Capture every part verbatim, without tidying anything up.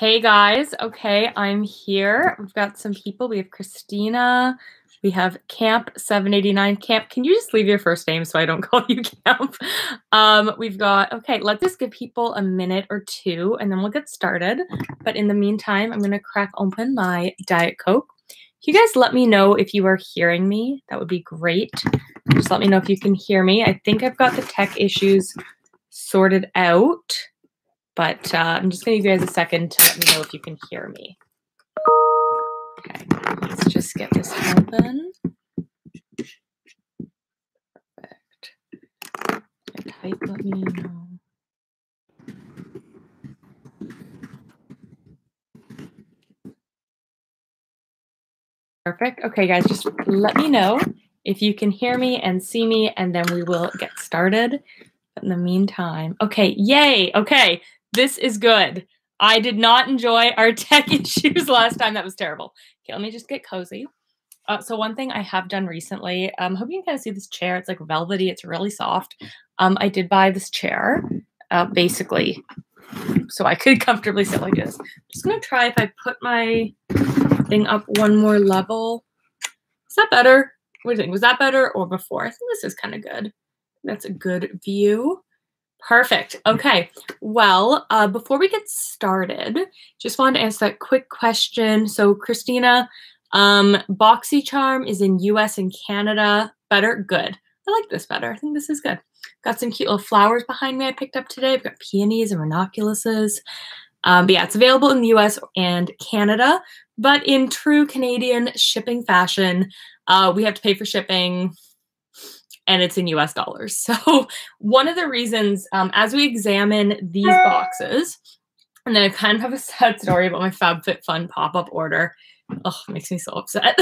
Hey guys, okay, I'm here. We've got some people. We have Christina. We have Camp seven eighty-nine. Camp, can you just leave your first name so I don't call you Camp? Um, we've got, okay, let's just give people a minute or two and then we'll get started. But in the meantime, I'm going to crack open my Diet Coke. Can you guys let me know if you are hearing me? That would be great. Just let me know if you can hear me. I think I've got the tech issues sorted out. But uh, I'm just going to give you guys a second to let me know if you can hear me. Okay, let's just get this open. Perfect. Type, let me know. Perfect. Okay, guys, just let me know if you can hear me and see me, and then we will get started. But in the meantime, okay, yay, okay. This is good. I did not enjoy our tech issues last time. That was terrible. Okay, let me just get cozy. Uh, so one thing I have done recently, I um, hope you can kind of see this chair. It's like velvety. It's really soft. Um, I did buy this chair, uh, basically, so I could comfortably sit like this. I'm just going to try if I put my thing up one more level. Is that better? What do you think? Was that better or before? I think this is kind of good. That's a good view. Perfect. Okay. Well, uh, before we get started, just wanted to answer that quick question. So, Christina, um, Boxy Charm is in U S and Canada. Better? Good. I like this better. I think this is good. Got some cute little flowers behind me I picked up today. I've got peonies and ranunculuses. Um, but yeah, it's available in the U S and Canada. But in true Canadian shipping fashion, uh, we have to pay for shipping. And it's in U S dollars. So one of the reasons, um, as we examine these boxes, and then I kind of have a sad story about my FabFitFun pop-up order. Oh, it makes me so upset.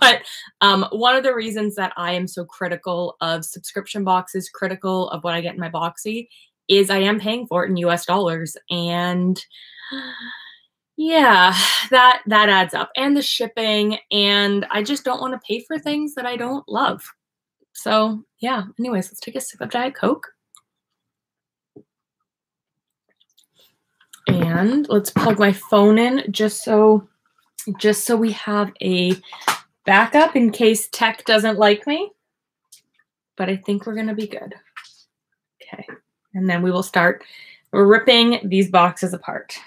But um, one of the reasons that I am so critical of subscription boxes, critical of what I get in my Boxy, is I am paying for it in U S dollars. And yeah, that, that adds up. And the shipping. And I just don't want to pay for things that I don't love. So yeah, anyways, let's take a sip of Diet Coke. And let's plug my phone in just so just so we have a backup in case tech doesn't like me. But I think we're gonna be good. Okay. And then we will start ripping these boxes apart.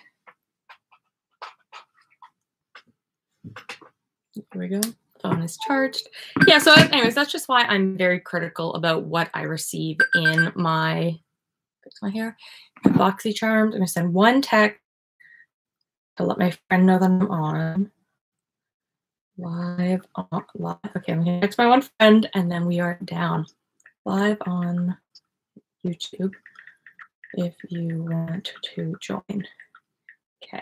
There we go. Phone is charged. Yeah, so anyways, that's just why I'm very critical about what I receive in my, fix my hair, my Boxy Charms. I'm going to send one text to let my friend know that I'm on. Live on, live. Okay, I'm going to text my one friend and then we are down. Live on YouTube if you want to join. Okay.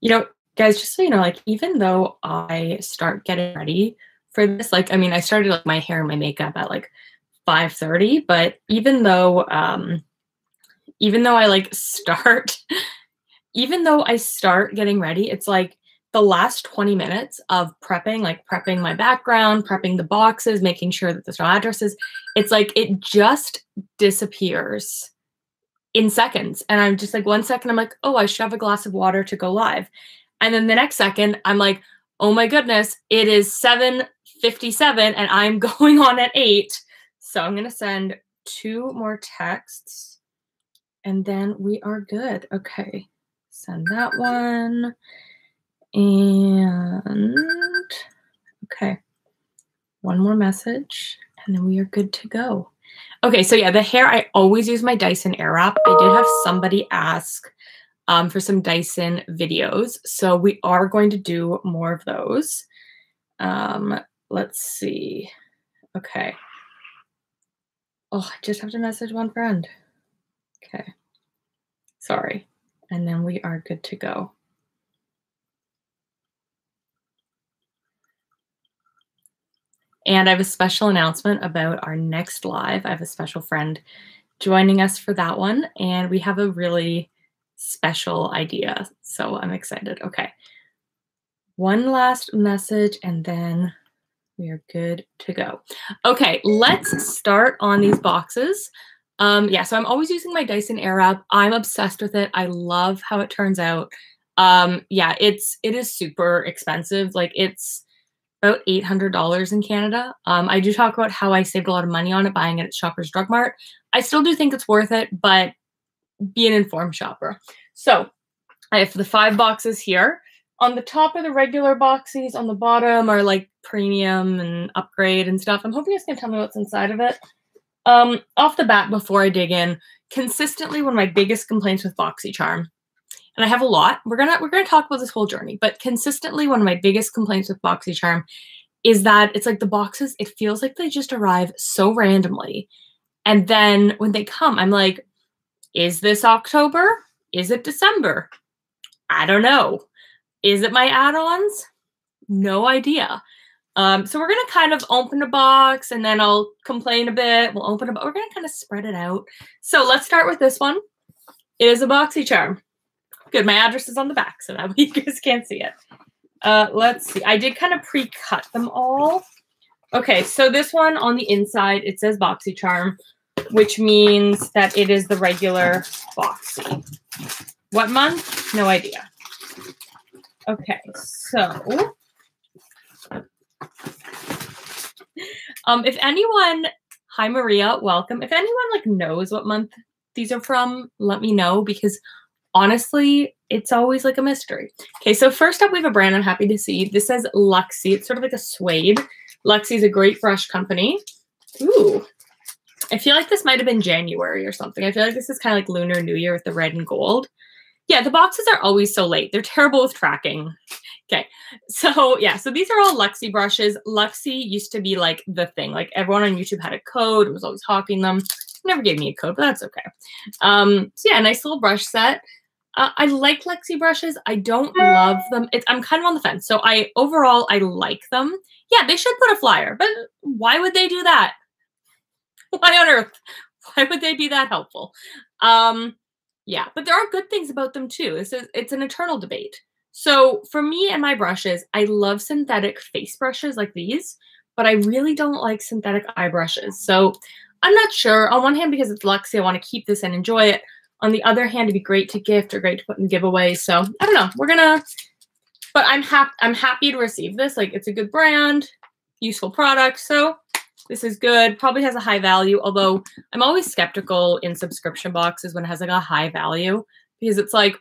You know, guys, just so you know, like, even though I start getting ready for this, like, I mean, I started like my hair and my makeup at like five thirty, but even though, um, even though I like start, even though I start getting ready, it's like the last twenty minutes of prepping, like prepping my background, prepping the boxes, making sure that there's no addresses. It's like, it just disappears in seconds. And I'm just like, one second, I'm like, oh, I should have a glass of water to go live. And then the next second, I'm like, oh my goodness, it is seven fifty-seven and I'm going on at eight. So I'm going to send two more texts and then we are good. Okay. Send that one. And okay. One more message and then we are good to go. Okay. So yeah, the hair, I always use my Dyson Airwrap. I did have somebody ask Um, for some Dyson videos. So we are going to do more of those. Um, let's see. Okay. Oh, I just have to message one friend. Okay. Sorry. And then we are good to go. And I have a special announcement about our next live. I have a special friend joining us for that one. And we have a really special idea. So I'm excited. Okay. One last message and then we are good to go. Okay. Let's start on these boxes. Um, yeah, so I'm always using my Dyson Airwrap. I'm obsessed with it. I love how it turns out. Um, yeah, it's, it is super expensive. Like, it's about eight hundred dollars in Canada. Um, I do talk about how I saved a lot of money on it, buying it at Shoppers Drug Mart. I still do think it's worth it, but be an informed shopper. So I have the five boxes here. On the top are the regular boxes. On the bottom are like premium and upgrade and stuff. I'm hoping you guys can tell me what's inside of it. Um, off the bat, before I dig in, consistently one of my biggest complaints with Boxy Charm, and I have a lot. We're gonna we're gonna talk about this whole journey, but consistently one of my biggest complaints with Boxy Charm is that it's like the boxes. It feels like they just arrive so randomly, and then when they come, I'm like, is this October? Is it December? I don't know. Is it my add-ons? No idea. Um, so we're going to kind of open a box and then I'll complain a bit. We'll open a box. We're going to kind of spread it out. So let's start with this one. It is a Boxy Charm. Good. My address is on the back, so that way you guys can't see it. Uh, let's see. I did kind of pre-cut them all. Okay. So this one on the inside, it says Boxy Charm, which means that it is the regular Boxy. What month? No idea. Okay. So... Um, if anyone, hi Maria, welcome. If anyone like knows what month these are from, let me know, because honestly, it's always like a mystery. Okay, so first up we have a brand I'm happy to see. This says Luxie. It's sort of like a suede. Luxie is a great brush company. Ooh, I feel like this might have been January or something. I feel like this is kind of like Lunar New Year with the red and gold. Yeah, the boxes are always so late. They're terrible with tracking. Okay, so yeah, so these are all Luxie brushes. Luxie used to be like the thing. Like everyone on YouTube had a code, it was always hawking them. Never gave me a code, but that's okay. Um, so yeah, nice little brush set. Uh, I like Luxie brushes. I don't love them. It's, I'm kind of on the fence. So I overall, I like them. Yeah, they should put a flyer, but why would they do that? Why on earth? Why would they be that helpful? Um, yeah, but there are good things about them too. This is, it's an eternal debate. So for me and my brushes, I love synthetic face brushes like these, but I really don't like synthetic eye brushes. So I'm not sure. On one hand, because it's Luxie, I want to keep this and enjoy it. On the other hand, it'd be great to gift or great to put in giveaways. So I don't know. We're gonna, but I'm happy. I'm happy to receive this. Like, it's a good brand, useful product. So this is good. Probably has a high value. Although I'm always skeptical in subscription boxes when it has like a high value, because it's like,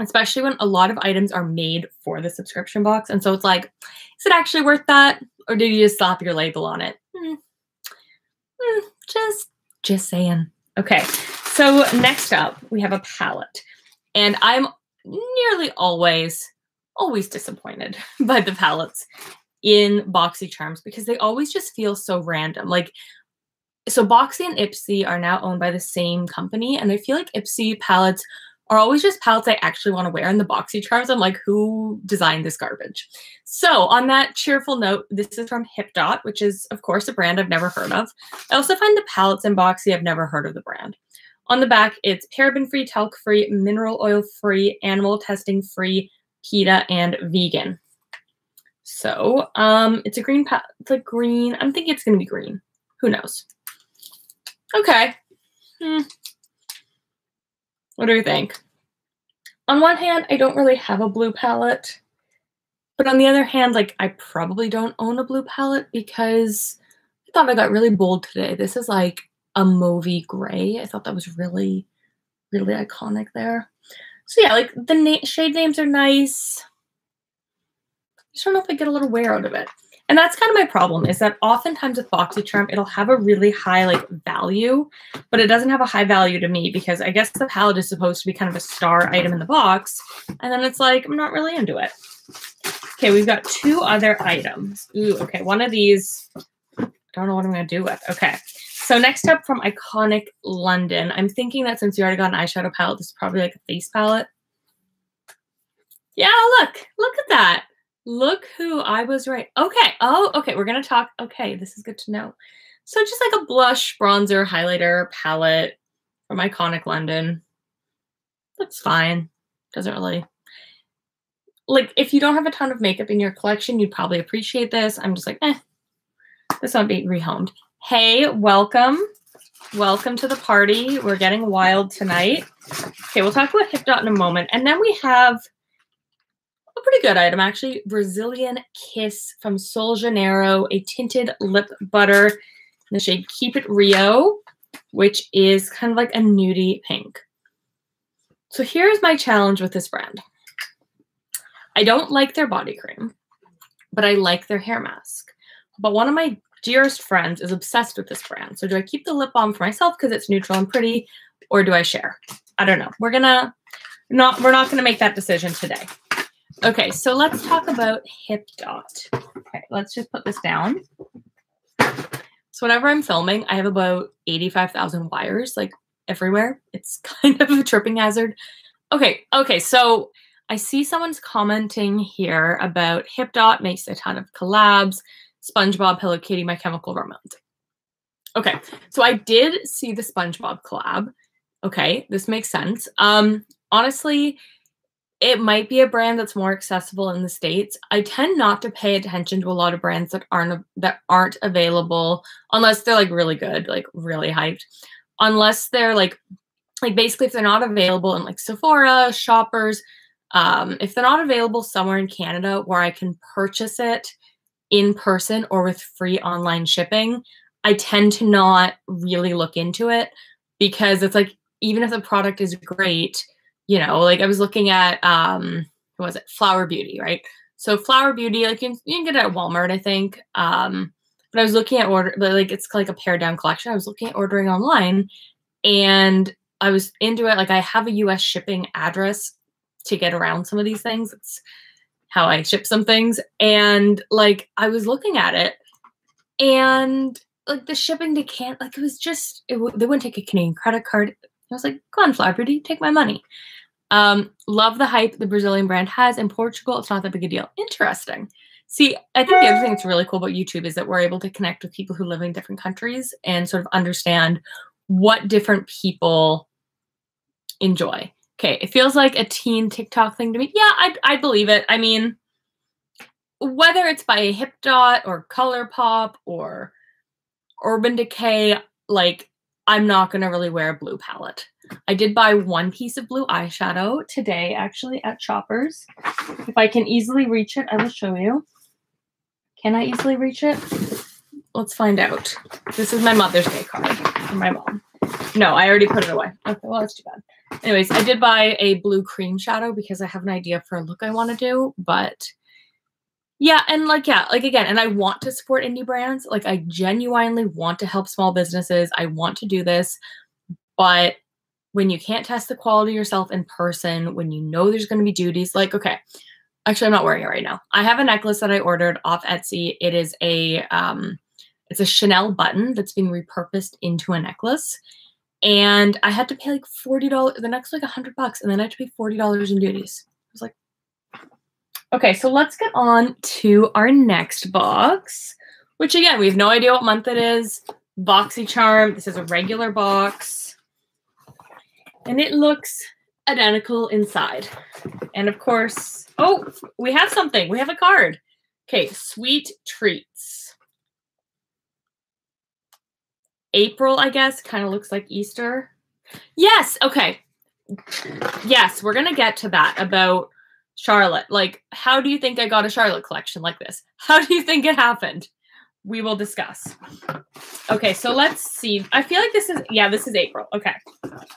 especially when a lot of items are made for the subscription box. And so it's like, is it actually worth that? Or did you just slap your label on it? Mm. Mm, just, just saying. Okay. So next up, we have a palette. And I'm nearly always, always disappointed by the palettes in Boxy Charms because they always just feel so random. Like, so Boxy and Ipsy are now owned by the same company. And I feel like Ipsy palettes are always just palettes I actually want to wear in the Boxy Charms. I'm like, who designed this garbage? So on that cheerful note, this is from HipDot, which is, of course, a brand I've never heard of. I also find the palettes in Boxy, I've never heard of the brand. On the back, it's paraben-free, talc-free, mineral oil-free, animal testing-free, PETA, and vegan. So um, it's a green palette. It's like green. I'm thinking it's going to be green. Who knows? Okay. Hmm. What do you think? On one hand, I don't really have a blue palette, but on the other hand, like, I probably don't own a blue palette because I thought I got really bold today. This is like a mauvey gray. I thought that was really, really iconic there. So yeah, like the na shade names are nice. I just don't know if I get a little wear out of it. And that's kind of my problem, is that oftentimes with BoxyCharm, it'll have a really high like value, but it doesn't have a high value to me because I guess the palette is supposed to be kind of a star item in the box. And then it's like, I'm not really into it. Okay, we've got two other items. Ooh, okay, one of these, I don't know what I'm going to do with. Okay, so next up from Iconic London. I'm thinking that since you already got an eyeshadow palette, this is probably like a face palette. Yeah, look, look at that. Look who I was right. Okay. Oh, okay. We're going to talk. Okay. This is good to know. So just like a blush, bronzer, highlighter, palette from Iconic London. Looks fine. Doesn't really. Like, if you don't have a ton of makeup in your collection, you'd probably appreciate this. I'm just like, eh. This won't be rehomed. Hey, welcome. Welcome to the party. We're getting wild tonight. Okay, we'll talk about HipDot in a moment. And then we have a pretty good item, actually. Brazilian Kiss from Sol Janeiro, a tinted lip butter in the shade Keep It Rio, which is kind of like a nudie pink. So here's my challenge with this brand. I don't like their body cream, but I like their hair mask. But one of my dearest friends is obsessed with this brand. So do I keep the lip balm for myself because it's neutral and pretty, or do I share? I don't know. We're gonna not we're not gonna make that decision today. Okay, so let's talk about HipDot. Okay, let's just put this down. So whenever I'm filming, I have about eighty-five thousand wires like everywhere. It's kind of a tripping hazard. Okay, okay, so I see someone's commenting here about HipDot makes a ton of collabs. SpongeBob, Hello Kitty, My Chemical Romance. Okay, so I did see the SpongeBob collab. Okay, this makes sense. Um, honestly, it might be a brand that's more accessible in the States. I tend not to pay attention to a lot of brands that aren't that aren't available unless they're like really good, like really hyped. Unless they're like, like basically if they're not available in like Sephora, Shoppers, um, if they're not available somewhere in Canada where I can purchase it in person or with free online shipping, I tend to not really look into it because it's like, even if the product is great, you know, like I was looking at, um, what was it? Flower Beauty, right? So Flower Beauty, like you can, you can get it at Walmart, I think. Um, but I was looking at order, like it's like a pared down collection. I was looking at ordering online and I was into it. Like I have a U S shipping address to get around some of these things. It's how I ship some things. And like, I was looking at it and like the shipping to Canada, like it was just, it w they wouldn't take a Canadian credit card. I was like, go on Flower Beauty, take my money. Um, love the hype the Brazilian brand has. In Portugal, it's not that big a deal. Interesting. See, I think the other thing that's really cool about YouTube is that we're able to connect with people who live in different countries and sort of understand what different people enjoy. Okay, it feels like a teen TikTok thing to me. Yeah, I, I believe it. I mean, whether it's by HipDot or ColourPop or Urban Decay, like, I'm not going to really wear a blue palette. I did buy one piece of blue eyeshadow today, actually, at Shoppers. If I can easily reach it, I will show you. Can I easily reach it? Let's find out. This is my Mother's Day card for my mom. No, I already put it away. Okay, well, that's too bad. Anyways, I did buy a blue cream shadow because I have an idea for a look I want to do, but yeah. And like, yeah, like again, and I want to support indie brands. Like I genuinely want to help small businesses. I want to do this, but when you can't test the quality yourself in person, when you know there's going to be duties, like, okay, actually I'm not wearing it right now. I have a necklace that I ordered off Etsy. It is a, um, it's a Chanel button that's being repurposed into a necklace. And I had to pay like forty dollars, the next like a hundred bucks. And then I had to pay forty dollars in duties. I was like, okay, so let's get on to our next box, which again, we have no idea what month it is. Boxy Charm. This is a regular box and it looks identical inside. And of course, oh, we have something. We have a card. Okay. Sweet Treats. April, I guess, kind of looks like Easter. Yes. Okay. Yes. We're going to get to that about Charlotte. Like, how do you think I got a Charlotte collection like this? How do you think it happened? We will discuss. Okay. So let's see. I feel like this is, yeah, this is April. Okay.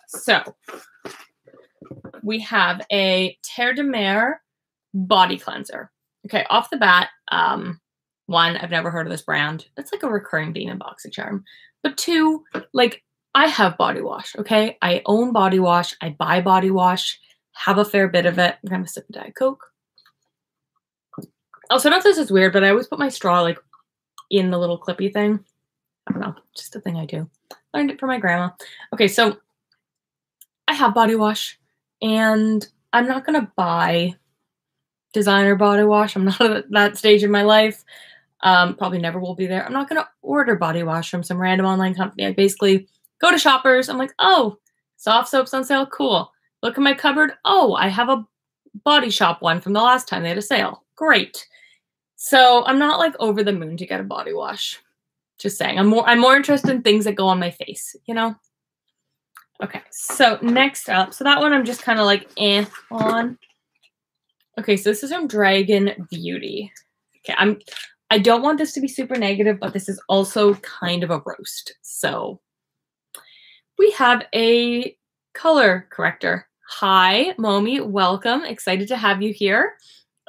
So we have a Terre de Mer body cleanser. Okay. Off the bat. Um, one, I've never heard of this brand. It's like a recurring theme in BoxyCharm. But two, like I have body wash, okay? I own body wash. I buy body wash, have a fair bit of it. I'm gonna sip a Diet Coke. Also, I don't know if this is weird, but I always put my straw like in the little clippy thing. I don't know, just a thing I do. Learned it from my grandma. Okay, so I have body wash and I'm not gonna buy designer body wash. I'm not at that stage in my life. Um, probably never will be there. I'm not going to order body wash from some random online company. I basically go to Shoppers. I'm like, oh, soft soap's on sale. Cool. Look in my cupboard. Oh, I have a Body Shop one from the last time they had a sale. Great. So I'm not like over the moon to get a body wash. Just saying. I'm more I'm more interested in things that go on my face, you know? Okay, so next up. So that one I'm just kind of like eh on. Okay, so this is from Dragon Beauty. Okay, I'm I don't want this to be super negative, but this is also kind of a roast. So we have a color corrector. Hi, Momi. Welcome. Excited to have you here.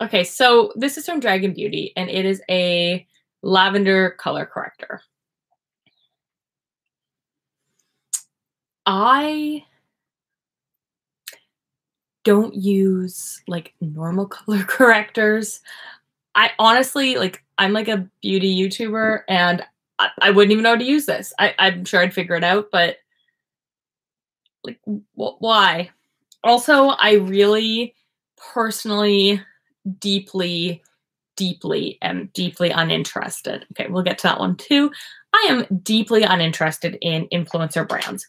Okay, so this is from Dragon Beauty, and it is a lavender color corrector. I don't use, like, normal color correctors. I honestly, like, I'm like a beauty YouTuber, and I, I wouldn't even know how to use this. I, I'm sure I'd figure it out, but, like, wh- why? Also, I really personally deeply, deeply am deeply uninterested. Okay, we'll get to that one too. I am deeply uninterested in influencer brands.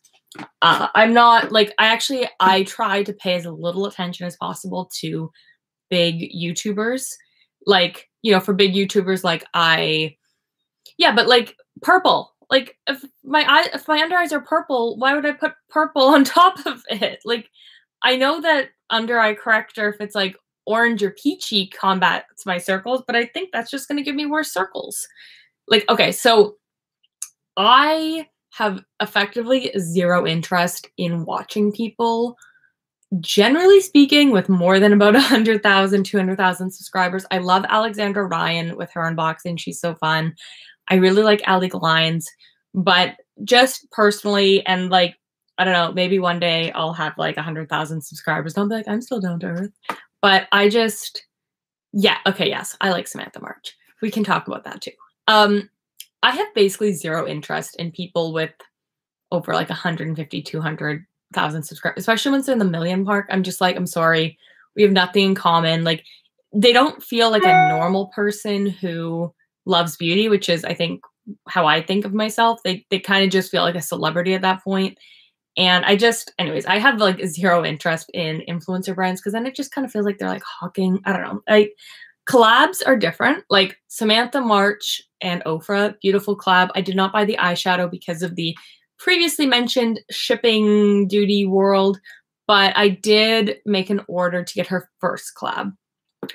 Uh, I'm not, like, I actually, I try to pay as little attention as possible to big YouTubers. Like, you know, for big YouTubers, like I, yeah, but like purple. Like, if my eye, if my under eyes are purple, why would I put purple on top of it? Like, I know that under eye corrector, if it's like orange or peachy, combats my circles, but I think that's just going to give me worse circles. Like, okay, so I have effectively zero interest in watching people. Generally speaking, with more than about one hundred thousand, two hundred thousand subscribers. I love Alexandra Ryan with her unboxing. She's so fun. I really like Ali Glines, but just personally, and like, I don't know, maybe one day I'll have like one hundred thousand subscribers. Don't be like, I'm still down to earth. But I just, yeah, okay, yes, I like Samantha March. We can talk about that too. Um, I have basically zero interest in people with over like one fifty, two hundred thousand subscribers, especially once they're in the million mark. I'm just like, I'm sorry, we have nothing in common. Like, they don't feel like a normal person who loves beauty, which is, I think, how I think of myself. They they kind of just feel like a celebrity at that point. And I just, anyways, I have like zero interest in influencer brands because then it just kind of feels like they're like hawking. I don't know. Like, collabs are different. Like Samantha March and Ofra, beautiful collab. I did not buy the eyeshadow because of the previously mentioned shipping duty world, but I did make an order to get her first collab.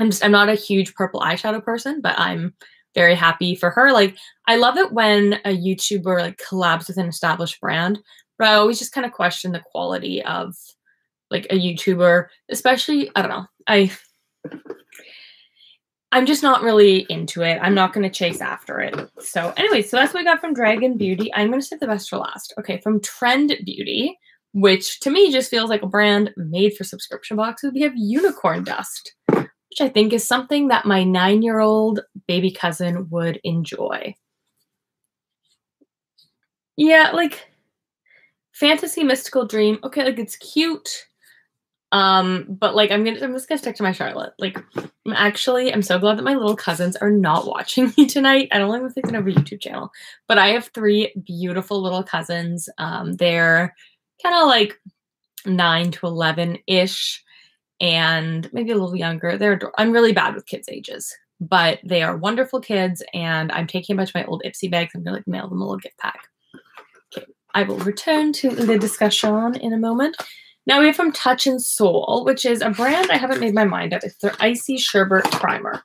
I'm just, I'm not a huge purple eyeshadow person, but I'm very happy for her. Like, I love it when a YouTuber like collabs with an established brand. But I always just kind of question the quality of like a YouTuber, especially, I don't know. I, I'm just not really into it. I'm not going to chase after it. So anyway, so that's what I got from Dragon Beauty. I'm going to save the best for last. Okay, from Trend Beauty, which to me just feels like a brand made for subscription boxes. We have Unicorn Dust, which I think is something that my nine-year-old baby cousin would enjoy. Yeah, like... Fantasy mystical dream. Okay, like it's cute. Um, but like I'm gonna I'm just gonna stick to my Charlotte. Like, I'm actually I'm so glad that my little cousins are not watching me tonight. I don't even think they have a YouTube channel. But I have three beautiful little cousins. Um, they're kind of like nine to eleven-ish and maybe a little younger. They're ador- I'm really bad with kids' ages, but they are wonderful kids, and I'm taking a bunch of my old Ipsy bags. I'm gonna like mail them a little gift pack. I will return to the discussion in a moment. Now we have from Touch and Soul, which is a brand I haven't made my mind up. It's their Icy Sherbet Primer.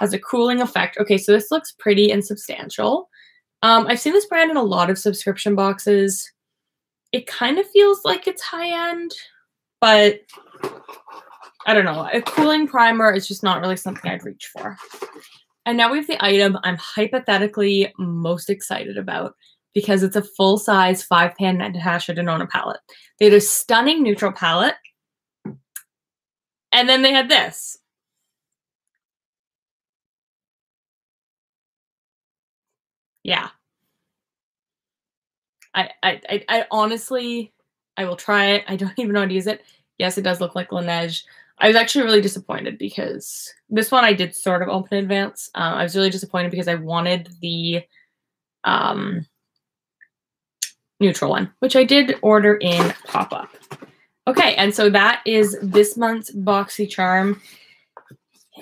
Has a cooling effect. Okay, so this looks pretty and substantial. Um, I've seen this brand in a lot of subscription boxes. It kind of feels like it's high-end, but I don't know. A cooling primer is just not really something I'd reach for. And now we have the item I'm hypothetically most excited about, because it's a full-size five-pan Natasha Denona palette. They had a stunning neutral palette, and then they had this. Yeah. I, I, I, I honestly, I will try it. I don't even know how to use it. Yes, it does look like Laneige. I was actually really disappointed because this one I did sort of open in advance. Uh, I was really disappointed because I wanted the... Um, neutral one, which I did order in pop-up. Okay, and so that is this month's Boxy Charm.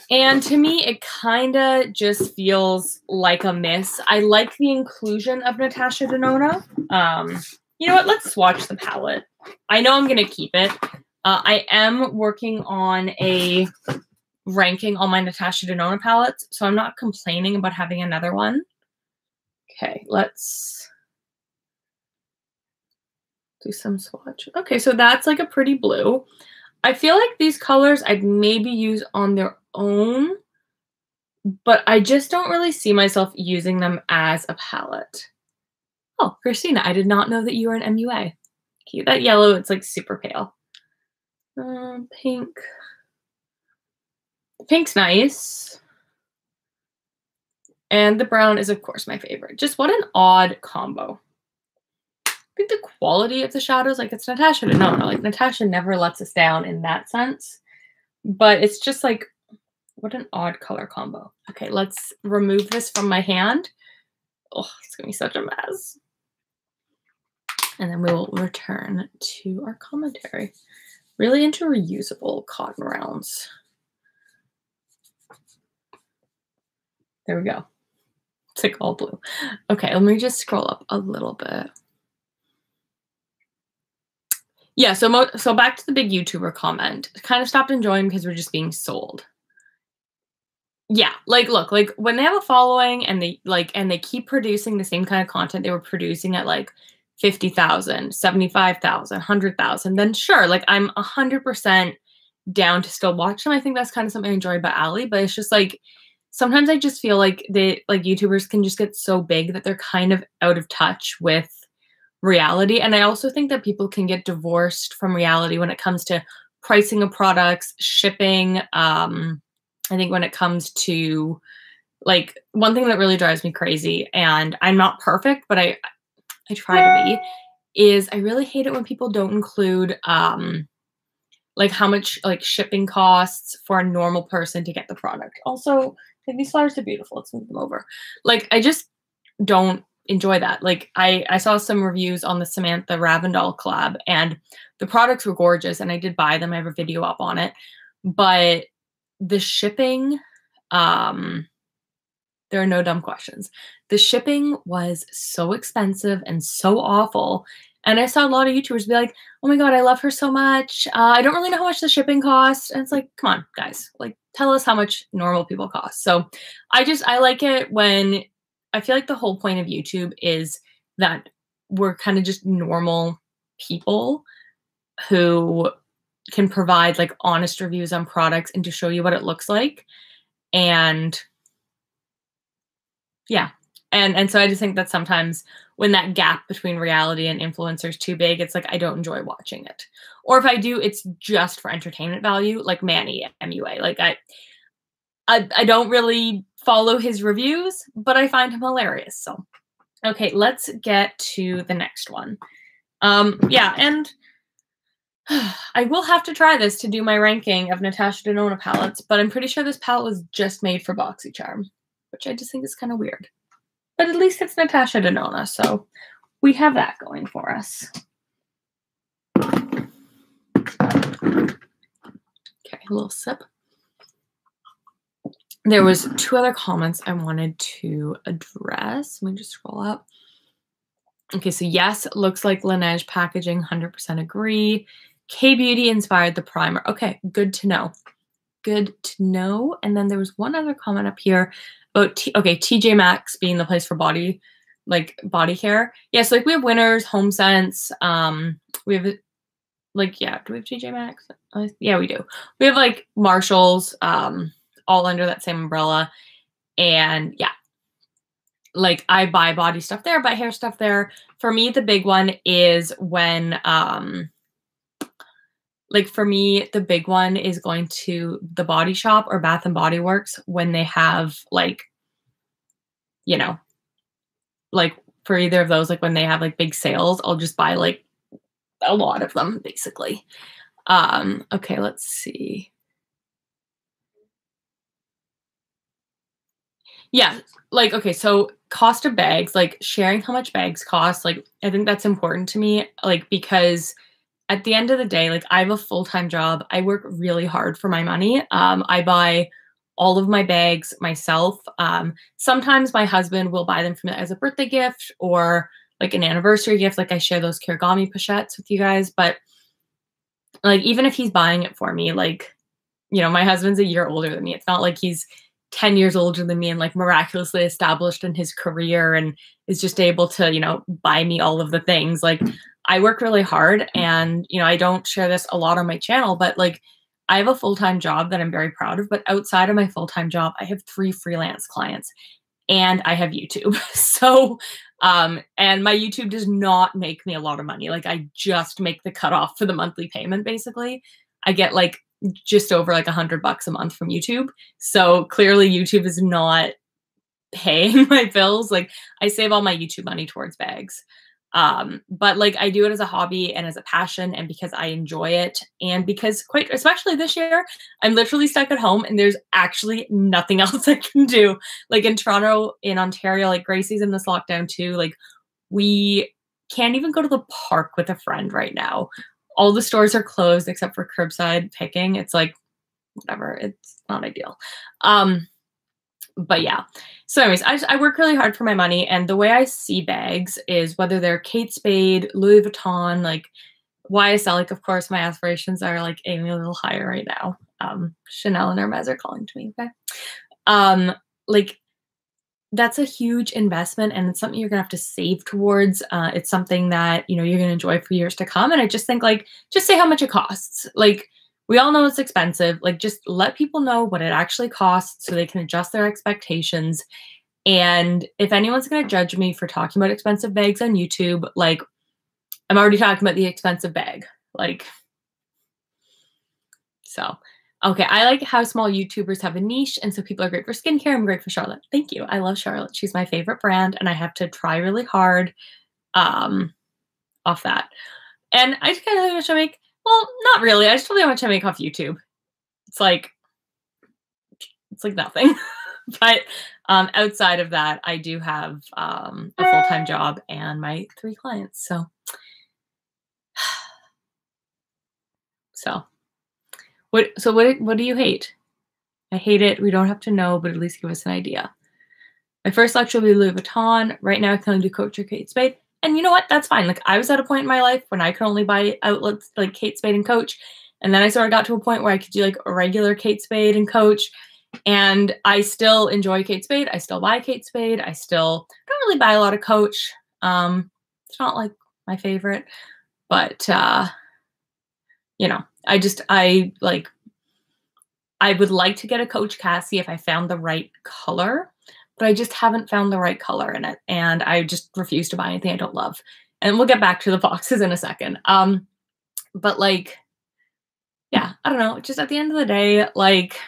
And to me, it kind of just feels like a miss. I like the inclusion of Natasha Denona. Um, you know what? Let's swatch the palette. I know I'm going to keep it. Uh, I am working on a ranking on my Natasha Denona palettes, so I'm not complaining about having another one. Okay, let's do some swatch. Okay, so that's like a pretty blue. I feel like these colors I'd maybe use on their own, but I just don't really see myself using them as a palette. Oh, Christina, I did not know that you were an M U A. Okay, that yellow, it's like super pale. Um, pink. Pink's nice. And the brown is, of course, my favorite. Just what an odd combo. I think the quality of the shadows, like it's Natasha Denona. Like Natasha never lets us down in that sense. But it's just like, what an odd color combo. Okay, let's remove this from my hand. Oh, it's going to be such a mess. And then we will return to our commentary. Really into reusable cotton rounds. There we go. It's like all blue. Okay, let me just scroll up a little bit. Yeah, so mo so back to the big YouTuber comment. Kind of stopped enjoying because we're just being sold. Yeah, like look, like when they have a following and they like and they keep producing the same kind of content they were producing at like fifty thousand, seventy-five thousand, one hundred thousand, then sure, like I'm one hundred percent down to still watch them. I think that's kind of something I enjoy about Ali, but it's just like sometimes I just feel like they like YouTubers can just get so big that they're kind of out of touch with reality. And I also think that people can get divorced from reality when it comes to pricing of products, shipping. Um, I think when it comes to like one thing that really drives me crazy, and I'm not perfect, but I I try to be, is I really hate it when people don't include um like how much like shipping costs for a normal person to get the product. Also, like, these flowers are beautiful. Let's move them over. Like, I just don't enjoy that. Like, I, I saw some reviews on the Samantha Ravindal collab, and the products were gorgeous, and I did buy them. I have a video up on it. But the shipping, um, there are no dumb questions. The shipping was so expensive and so awful. And I saw a lot of YouTubers be like, oh my God, I love her so much. Uh, I don't really know how much the shipping costs. And it's like, come on, guys, like tell us how much normal people cost. So I just, I like it when I feel like the whole point of YouTube is that we're kind of just normal people who can provide like honest reviews on products and to show you what it looks like. And yeah. And and so I just think that sometimes when that gap between reality and influencers too big, it's like I don't enjoy watching it. Or if I do, it's just for entertainment value, like Manny at M U A. Like I, I I don't really follow his reviews, but I find him hilarious. So okay, let's get to the next one. Um, yeah, and I will have to try this to do my ranking of Natasha Denona palettes, but I'm pretty sure this palette was just made for Boxy Charm, which I just think is kind of weird. But at least it's Natasha Denona, so we have that going for us. Okay, a little sip. There was two other comments I wanted to address. Let me just scroll up. Okay, so yes, looks like Laneige packaging, one hundred percent agree. K-Beauty inspired the primer. Okay, good to know. Good to know. And then there was one other comment up here. But T okay, T J Maxx being the place for body, like body care. Yes, yeah, so like we have Winners, HomeSense. Um, we have like yeah, do we have T J Maxx? Uh, yeah, we do. We have like Marshalls, um, all under that same umbrella. And yeah, like I buy body stuff there, buy hair stuff there. For me, the big one is when um. Like for me, the big one is going to The Body Shop or Bath and Body Works when they have like, you know, like for either of those, like when they have like big sales, I'll just buy like a lot of them basically. Um, okay, let's see. Yeah, like, okay, so cost of bags, like sharing how much bags cost, like I think that's important to me, like because at the end of the day, like I have a full-time job. I work really hard for my money. Um, I buy all of my bags myself. Um, sometimes my husband will buy them for me as a birthday gift or like an anniversary gift. Like I share those kirigami pochettes with you guys, but like, even if he's buying it for me, like, you know, my husband's a year older than me. It's not like he's ten years older than me and like miraculously established in his career and is just able to, you know, buy me all of the things. Like I work really hard and, you know, I don't share this a lot on my channel, but like I have a full-time job that I'm very proud of, but outside of my full-time job, I have three freelance clients and I have YouTube. So, um, and my YouTube does not make me a lot of money. Like I just make the cutoff for the monthly payment. Basically I get like just over like a hundred bucks a month from YouTube. So clearly YouTube is not paying my bills. Like I save all my YouTube money towards bags. Um, but like I do it as a hobby and as a passion and because I enjoy it. And because quite, especially this year, I'm literally stuck at home and there's actually nothing else I can do. Like in Toronto, in Ontario, like Gracie's in this lockdown too. Like we can't even go to the park with a friend right now. All the stores are closed except for curbside picking. It's like, whatever, it's not ideal. Um, But yeah, so anyways, I, I work really hard for my money. And the way I see bags is whether they're Kate Spade, Louis Vuitton, like Y S L, like of course my aspirations are like aiming a little higher right now. Um, Chanel and Hermes are calling to me, okay? Um, like that's a huge investment and it's something you're gonna have to save towards. Uh, it's something that, you know, you're gonna enjoy for years to come. And I just think like, just say how much it costs. Like, we all know it's expensive. Like just let people know what it actually costs so they can adjust their expectations. And if anyone's going to judge me for talking about expensive bags on YouTube, like I'm already talking about the expensive bag. Like, so, okay. I like how small YouTubers have a niche. And so people are great for skincare. I'm great for Charlotte. Thank you. I love Charlotte. She's my favorite brand and I have to try really hard um, off that. And I just kind of wish I make, well, not really. I just told you how much I make off YouTube. It's like, it's like nothing. But um, outside of that, I do have um, a full-time job and my three clients. So, so what? So what? What do you hate? I hate it. We don't have to know, but at least give us an idea. My first lecture will be Louis Vuitton. Right now, I can only do Coach or Kate Spade. And you know what? That's fine. Like I was at a point in my life when I could only buy outlets like Kate Spade and Coach. And then I sort of got to a point where I could do like a regular Kate Spade and Coach. And I still enjoy Kate Spade. I still buy Kate Spade. I still don't really buy a lot of Coach. Um, it's not like my favorite, but uh, you know, I just, I like, I would like to get a Coach Cassie if I found the right color. But I just haven't found the right color in it. And I just refuse to buy anything I don't love. And we'll get back to the boxes in a second. Um, but like, yeah, I don't know. Just at the end of the day, like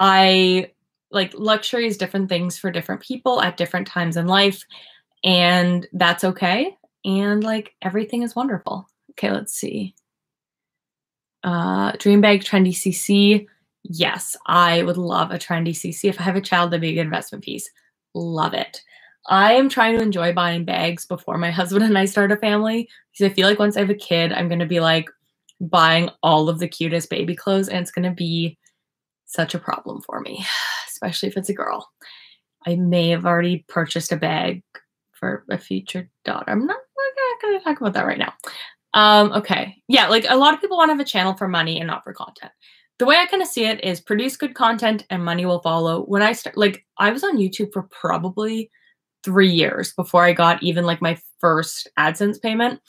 I like luxury is different things for different people at different times in life. And that's okay. And like everything is wonderful. Okay. Let's see. Uh, dream bag, trendy C C. Yes, I would love a trendy C C. If I have a child, that'd be a good investment piece. Love it. I am trying to enjoy buying bags before my husband and I start a family because I feel like once I have a kid, I'm going to be like buying all of the cutest baby clothes and it's going to be such a problem for me, especially if it's a girl. I may have already purchased a bag for a future daughter. I'm not, not going to talk about that right now. Um, okay. Yeah, like a lot of people want to have a channel for money and not for content. The way I kind of see it is produce good content and money will follow. When I start, like I was on YouTube for probably three years before I got even like my first AdSense payment.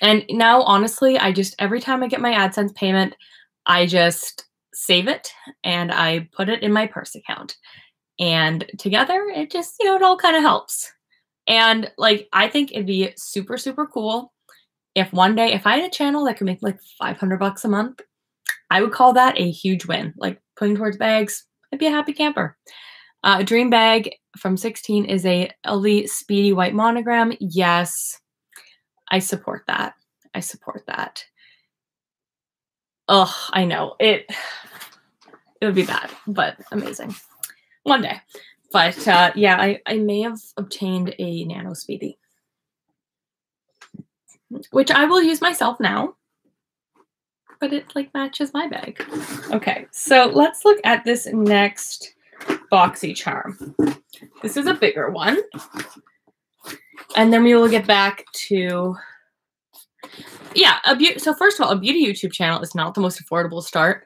And now honestly, I just, every time I get my AdSense payment, I just save it and I put it in my purse account and together it just, you know, it all kind of helps. And like, I think it'd be super, super cool if one day, if I had a channel that could make like five hundred bucks a month, I would call that a huge win. Like putting towards bags, I'd be a happy camper. Uh, a dream bag from sixteen is a Elite Speedy white monogram. Yes, I support that. I support that. Oh, I know it. It would be bad, but amazing one day. But uh, yeah, I, I may have obtained a Nano Speedy, which I will use myself now. but it like matches my bag. Okay, so let's look at this next Boxy Charm. This is a bigger one. And then we will get back to, yeah, a beauty. So first of all, a beauty YouTube channel is not the most affordable start.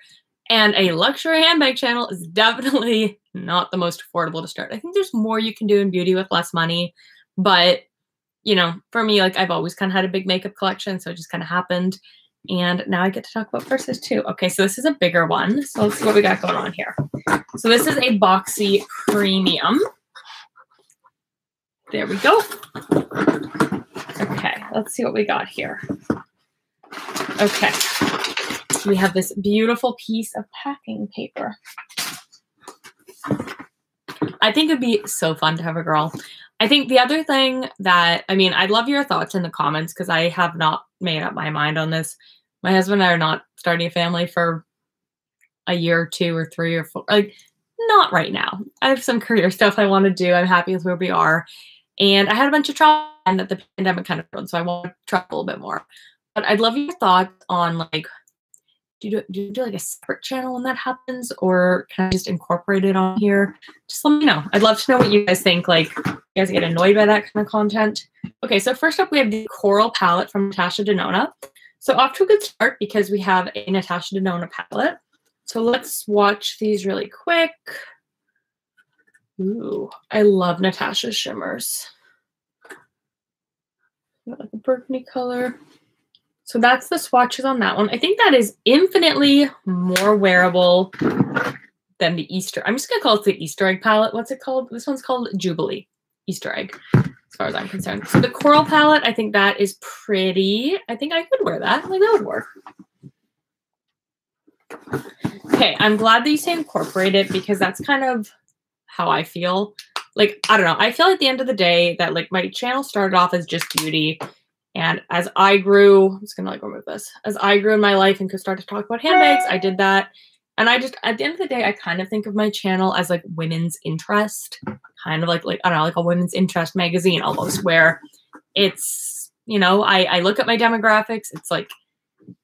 And a luxury handbag channel is definitely not the most affordable to start. I think there's more you can do in beauty with less money. But, you know, for me, like, I've always kind of had a big makeup collection. So it just kind of happened. And now I get to talk about purses too. Okay, so this is a bigger one. So let's see what we got going on here. So this is a Boxy Premium. There we go. Okay, let's see what we got here. Okay. We have this beautiful piece of packing paper. I think it'd be so fun to have a girl. I think the other thing that, I mean, I'd love your thoughts in the comments because I have not made up my mind on this. My husband and I are not starting a family for a year or two or three or four. Like, not right now. I have some career stuff I want to do. I'm happy with where we are. And I had a bunch of travel and that the pandemic kind of ruined, so I want to travel a bit more. But I'd love your thoughts on, like, Do you, do, do you do like a separate channel when that happens, or can I just incorporate it on here? Just let me know. I'd love to know what you guys think. Like, you guys get annoyed by that kind of content. Okay, so first up we have the Coral palette from Natasha Denona. So off to a good start because we have a Natasha Denona palette. So let's swatch these really quick. Ooh, I love Natasha's shimmers. Got like a burgundy color. So that's the swatches on that one. I think that is infinitely more wearable than the Easter. I'm just going to call it the Easter egg palette. What's it called? This one's called Jubilee Easter egg, as far as I'm concerned. So the Coral palette, I think that is pretty. I think I could wear that. Like, that would work. Okay, I'm glad that you say incorporate it because that's kind of how I feel. Like, I don't know. I feel at the end of the day that, like, my channel started off as just beauty. And as I grew, I'm just going to like remove this. As I grew in my life and could start to talk about handbags, I did that. And I just, at the end of the day, I kind of think of my channel as like women's interest, kind of like, like I don't know, like a women's interest magazine almost, where it's, you know, I, I look at my demographics. It's like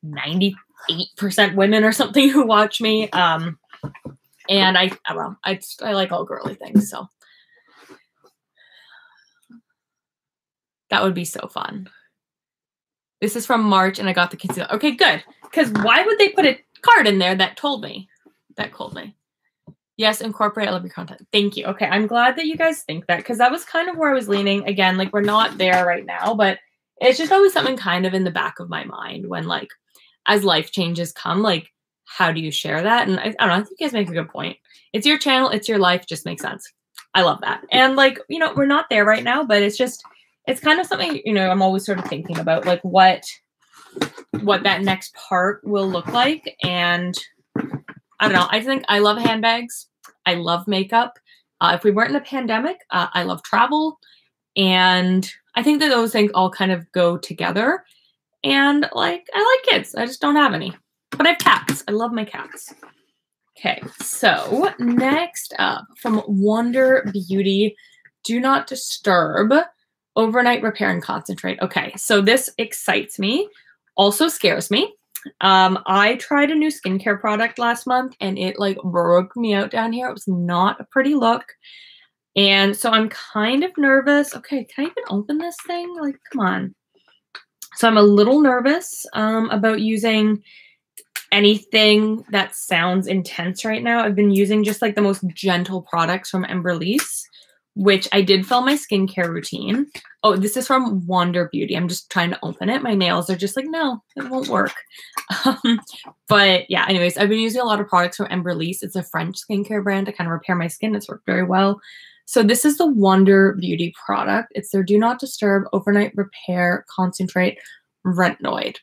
ninety-eight percent women or something who watch me. Um, and I, I don't know, I, just, I like all girly things. So that would be so fun. This is from March, and I got the concealer. Okay, good. Because why would they put a card in there that told me? That told me. Yes, incorporate. I love your content. Thank you. Okay, I'm glad that you guys think that, because that was kind of where I was leaning. Again, like, we're not there right now, but it's just always something kind of in the back of my mind when, like, as life changes come, like, how do you share that? And I, I don't know. I think you guys make a good point. It's your channel. It's your life. Just makes sense. I love that. And, like, you know, we're not there right now, but it's just... it's kind of something, you know, I'm always sort of thinking about, like, what what that next part will look like. And I don't know. I think I love handbags. I love makeup. Uh, if we weren't in a pandemic, uh, I love travel. And I think that those things all kind of go together. And, like, I like kids. I just don't have any. But I have cats. I love my cats. Okay. So next up from Wonder Beauty, Do Not Disturb. Overnight Repair and Concentrate. Okay, so this excites me, also scares me. Um, I tried a new skincare product last month and it like broke me out down here. It was not a pretty look. And so I'm kind of nervous. Okay, can I even open this thing? Like, come on. So I'm a little nervous um, about using anything that sounds intense right now. I've been using just like the most gentle products from Emberlease, which I did film my skincare routine. Oh, this is from Wonder Beauty. I'm just trying to open it. My nails are just like, no, it won't work. Um, but yeah, anyways, I've been using a lot of products from Emberlease. It's a French skincare brand to kind of repair my skin. It's worked very well. So this is the Wonder Beauty product. It's their Do Not Disturb Overnight Repair Concentrate Retinoid.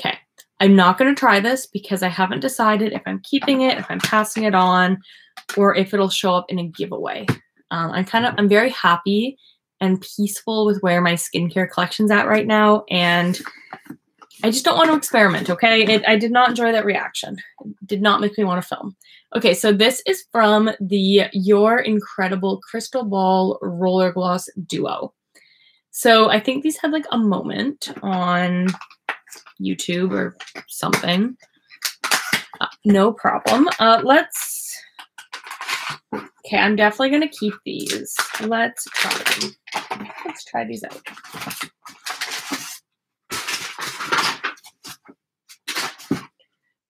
Okay. I'm not going to try this because I haven't decided if I'm keeping it, if I'm passing it on, or if it'll show up in a giveaway. Um, I'm kind of, I'm very happy and peaceful with where my skincare collection's at right now. And I just don't want to experiment, okay? It, I did not enjoy that reaction. It did not make me want to film. Okay, so this is from the Your Incredible Crystal Ball Roller Gloss Duo. So I think these had like a moment on YouTube or something. No problem. Uh, let's, okay, I'm definitely going to keep these. Let's try them. Let's try these out.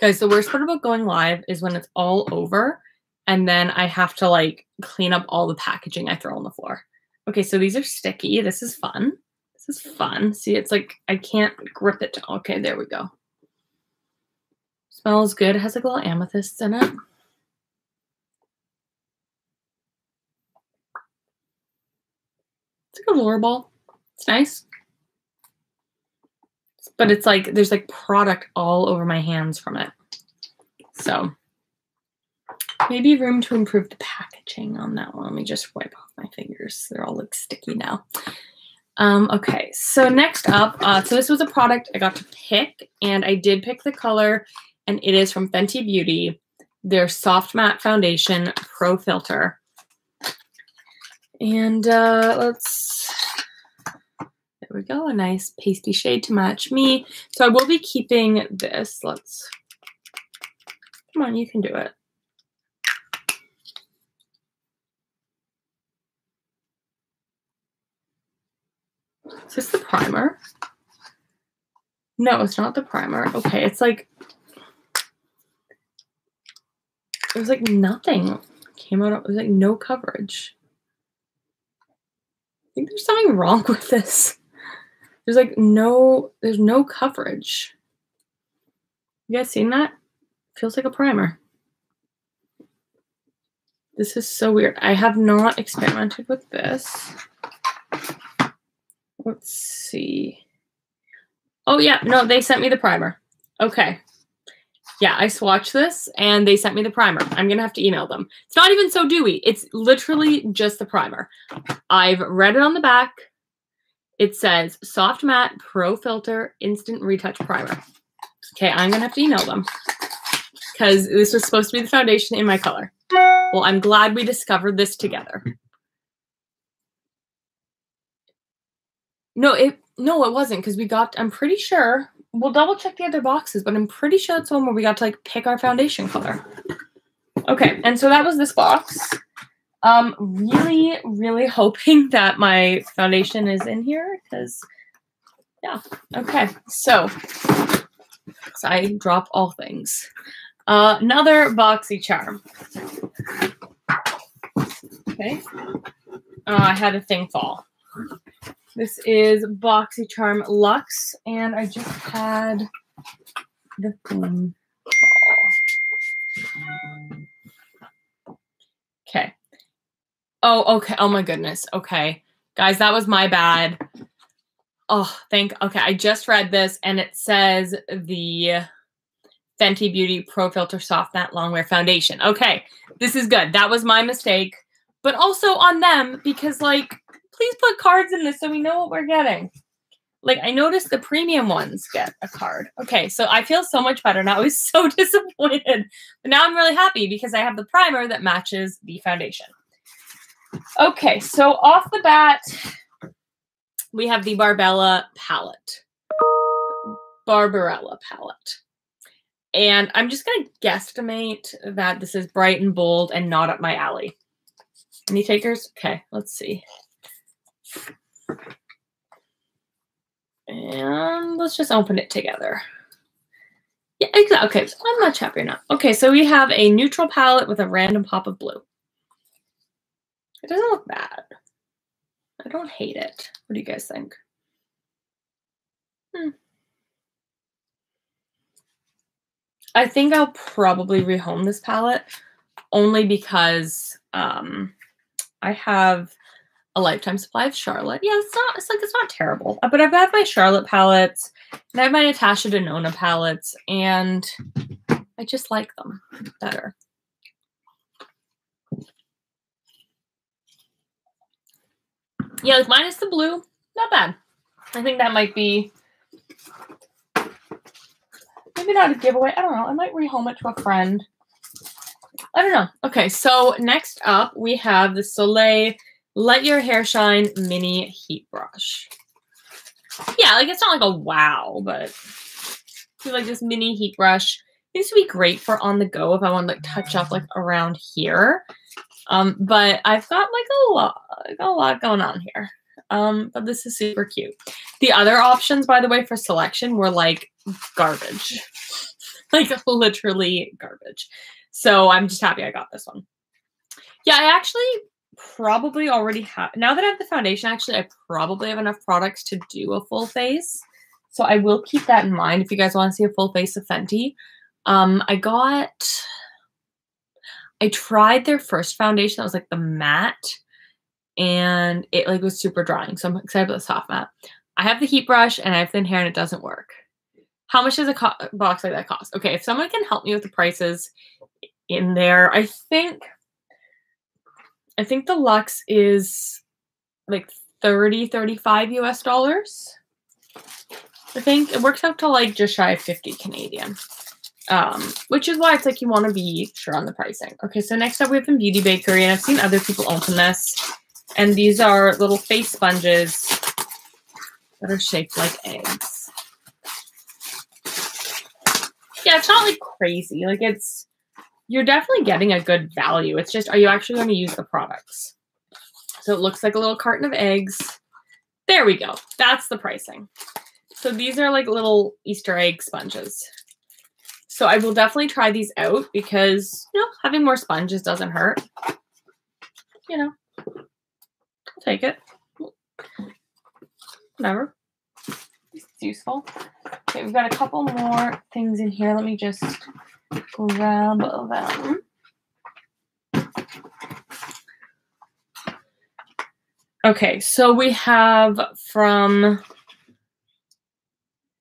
Guys, the worst part about going live is when it's all over and then I have to like clean up all the packaging I throw on the floor. Okay, so these are sticky. This is fun. This is fun. See, it's like I can't grip it. Okay, there we go. Smells good. It has like little amethysts in it. It's like a lure ball. It's nice. But it's like, there's like product all over my hands from it. So maybe room to improve the packaging on that one. Let me just wipe off my fingers. They're all like sticky now. Um, okay, so next up, uh, so this was a product I got to pick, and I did pick the color, and it is from Fenty Beauty, their Soft Matte Foundation Pro Filter. And uh, let's... There we go, a nice pasty shade to match me. So I will be keeping this. Let's, come on, you can do it. Is this the primer? No, it's not the primer. Okay, it's like, it was like nothing came out. It was like no coverage. I think there's something wrong with this. There's like no, there's no coverage. You guys seen that? Feels like a primer. This is so weird. I have not experimented with this. Let's see. Oh yeah, no, they sent me the primer. Okay. Yeah, I swatched this and they sent me the primer. I'm going to have to email them. It's not even so dewy. It's literally just the primer. I've read it on the back. It says Soft Matte Pro Filter Instant Retouch Primer. Okay, I'm going to have to email them because this was supposed to be the foundation in my color. Well, I'm glad we discovered this together. No, it no, it wasn't because we got, I'm pretty sure, we'll double check the other boxes, but I'm pretty sure it's one where we got to like pick our foundation color. Okay, and so that was this box. Um, really, really hoping that my foundation is in here because, yeah. Okay, so, so I drop all things. Uh, another Boxy Charm. Okay, uh, I had a thing fall. This is Boxy Charm Luxe, and I just had the thing fall. Okay. Oh, okay. Oh my goodness. Okay. Guys, that was my bad. Oh, thank, okay. I just read this and it says the Fenty Beauty Pro Filter Soft Matte Longwear Foundation. Okay. This is good. That was my mistake, but also on them because like, please put cards in this so we know what we're getting. Like I noticed the premium ones get a card. Okay. So I feel so much better. Now I was so disappointed, but now I'm really happy because I have the primer that matches the foundation. Okay, so off the bat, we have the Barbella palette. Barbarella palette. And I'm just going to guesstimate that this is bright and bold and not up my alley. Any takers? Okay, let's see. And let's just open it together. Yeah, exactly. Okay, so I'm much happier now. Okay, so we have a neutral palette with a random pop of blue. It doesn't look bad. I don't hate it. What do you guys think? Hmm. I think I'll probably rehome this palette only because um, I have a lifetime supply of Charlotte. Yeah, it's not. It's like it's not terrible. But I've had my Charlotte palettes, and I have my Natasha Denona palettes, and I just like them better. Yeah, like minus the blue, not bad. I think that might be, maybe not a giveaway. I don't know. I might rehome it to a friend. I don't know. Okay, so next up we have the Soleil Let Your Hair Shine Mini Heat Brush. Yeah, like it's not like a wow, but I feel like this mini heat brush These would be great for on the go if I want to like touch up like around here. Um, but I've got like a lot, got a lot going on here. Um, but this is super cute. The other options, by the way, for selection were like garbage, like literally garbage. So I'm just happy I got this one. Yeah, I actually probably already have, now that I have the foundation, actually, I probably have enough products to do a full face. So I will keep that in mind if you guys want to see a full face of Fenty. Um, I got, I tried their first foundation that was like the matte and it like was super drying. So I'm excited about the soft matte. I have the heat brush and I have thin hair and it doesn't work. How much does a box like that cost? Okay, if someone can help me with the prices in there, I think, I think the Luxe is like thirty, thirty-five U S dollars. I think it works out to like just shy of fifty Canadian. Um, which is why it's like you want to be sure on the pricing. Okay, so next up we have the Beauty Bakery, and I've seen other people open this. And these are little face sponges that are shaped like eggs. Yeah, it's not like crazy. Like it's, you're definitely getting a good value. It's just, are you actually going to use the products? So it looks like a little carton of eggs. There we go. That's the pricing. So these are like little Easter egg sponges. So I will definitely try these out because, you know, having more sponges doesn't hurt. You know, I'll take it. Whatever. It's useful. Okay, we've got a couple more things in here. Let me just grab them. Okay, so we have from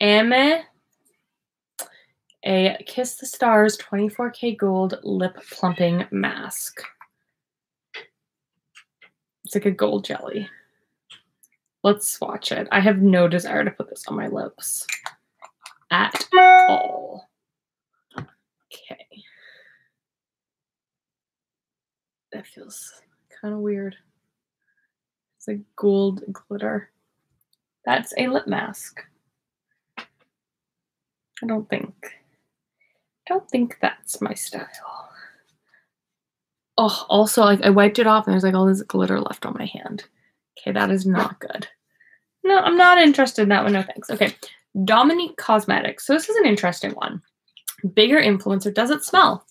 Ame, a Kiss the Stars twenty-four K gold lip plumping mask. It's like a gold jelly. Let's swatch it. I have no desire to put this on my lips at all. Okay. That feels kind of weird. It's a gold glitter. That's a lip mask. I don't think. I don't think that's my style. Oh, also, like I wiped it off and there's like all this glitter left on my hand. Okay, that is not good. No, I'm not interested in that one. No thanks. Okay, Dominique Cosmetics. So this is an interesting one. Bigger influencer. Does it smell?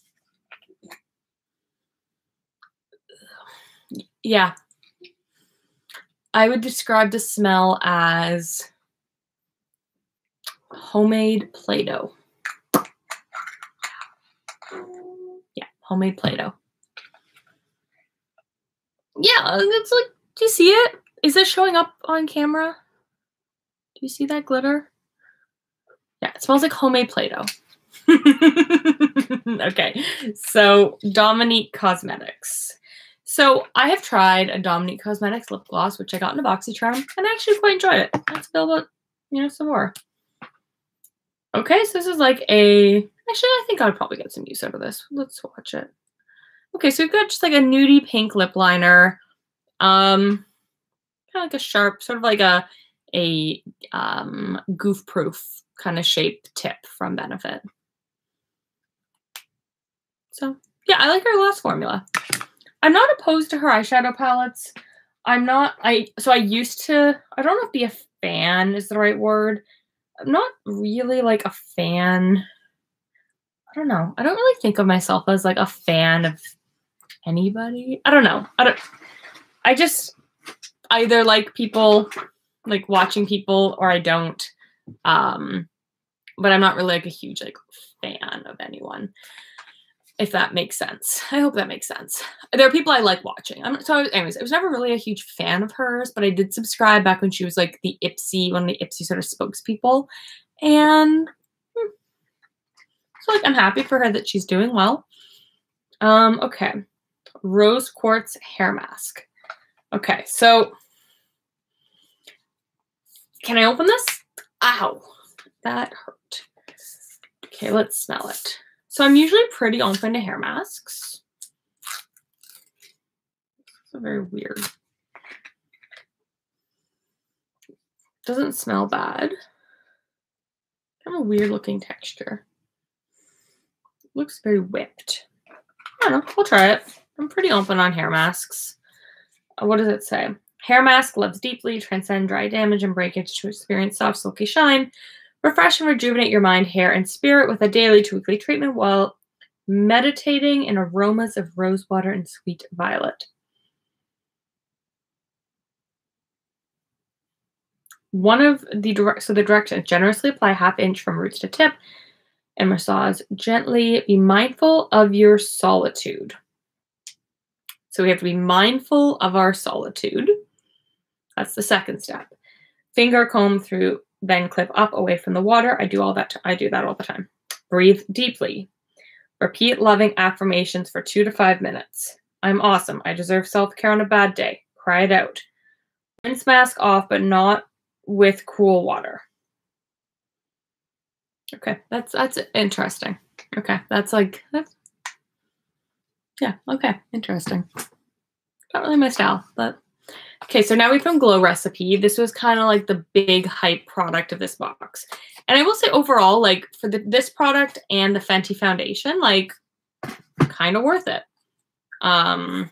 Yeah. I would describe the smell as homemade Play-Doh. Yeah, homemade Play-Doh. Yeah, it's like, do you see it? Is this showing up on camera? Do you see that glitter? Yeah, it smells like homemade Play-Doh. Okay, so Dominique Cosmetics. So I have tried a Dominique Cosmetics lip gloss, which I got in a Boxy Charm, and I actually quite enjoyed it. Let's build up, you know, some more. Okay, so this is like a, actually I think I would probably get some use out of this. Let's watch it. Okay, so we've got just like a nudie pink lip liner. Um, kind of like a sharp, sort of like a, a um, goof-proof kind of shape tip from Benefit. So, yeah, I like her gloss formula. I'm not opposed to her eyeshadow palettes. I'm not, I, so I used to, I don't know if be a fan is the right word. I'm not really like a fan. I don't know. I don't really think of myself as like a fan of anybody. I don't know. I don't, I just either like people, like watching people, or I don't. Um, but I'm not really like a huge like fan of anyone, if that makes sense. I hope that makes sense. There are people I like watching. I'm so anyways, I was never really a huge fan of hers, but I did subscribe back when she was like the Ipsy, one of the Ipsy sort of spokespeople. And hmm, so like I'm happy for her that she's doing well. Um, okay. Rose Quartz hair mask. Okay, so can I open this? Ow. That hurt. Okay, let's smell it. So I'm usually pretty open to hair masks. It's very weird. Doesn't smell bad. Kind of a weird looking texture. Looks very whipped. I don't know. We'll try it. I'm pretty open on hair masks. What does it say? Hair mask loves deeply, transcend dry damage and breakage to experience soft, silky shine. Refresh and rejuvenate your mind, hair, and spirit with a daily to weekly treatment while meditating in aromas of rosewater and sweet violet. One of the direct, so the directions, generously apply half inch from roots to tip and massage gently. Be mindful of your solitude. So we have to be mindful of our solitude. That's the second step. Finger comb through, then clip up away from the water. I do all that. I do that all the time. Breathe deeply. Repeat loving affirmations for two to five minutes. I'm awesome. I deserve self-care on a bad day. Cry it out. Rinse mask off, but not with cool water. Okay, that's that's interesting. Okay, that's like, that's, yeah, okay, interesting. Not really my style, but okay. So now we've done Glow Recipe. This was kind of like the big hype product of this box, and I will say overall, like for the, this product and the Fenty foundation, like kind of worth it. Um,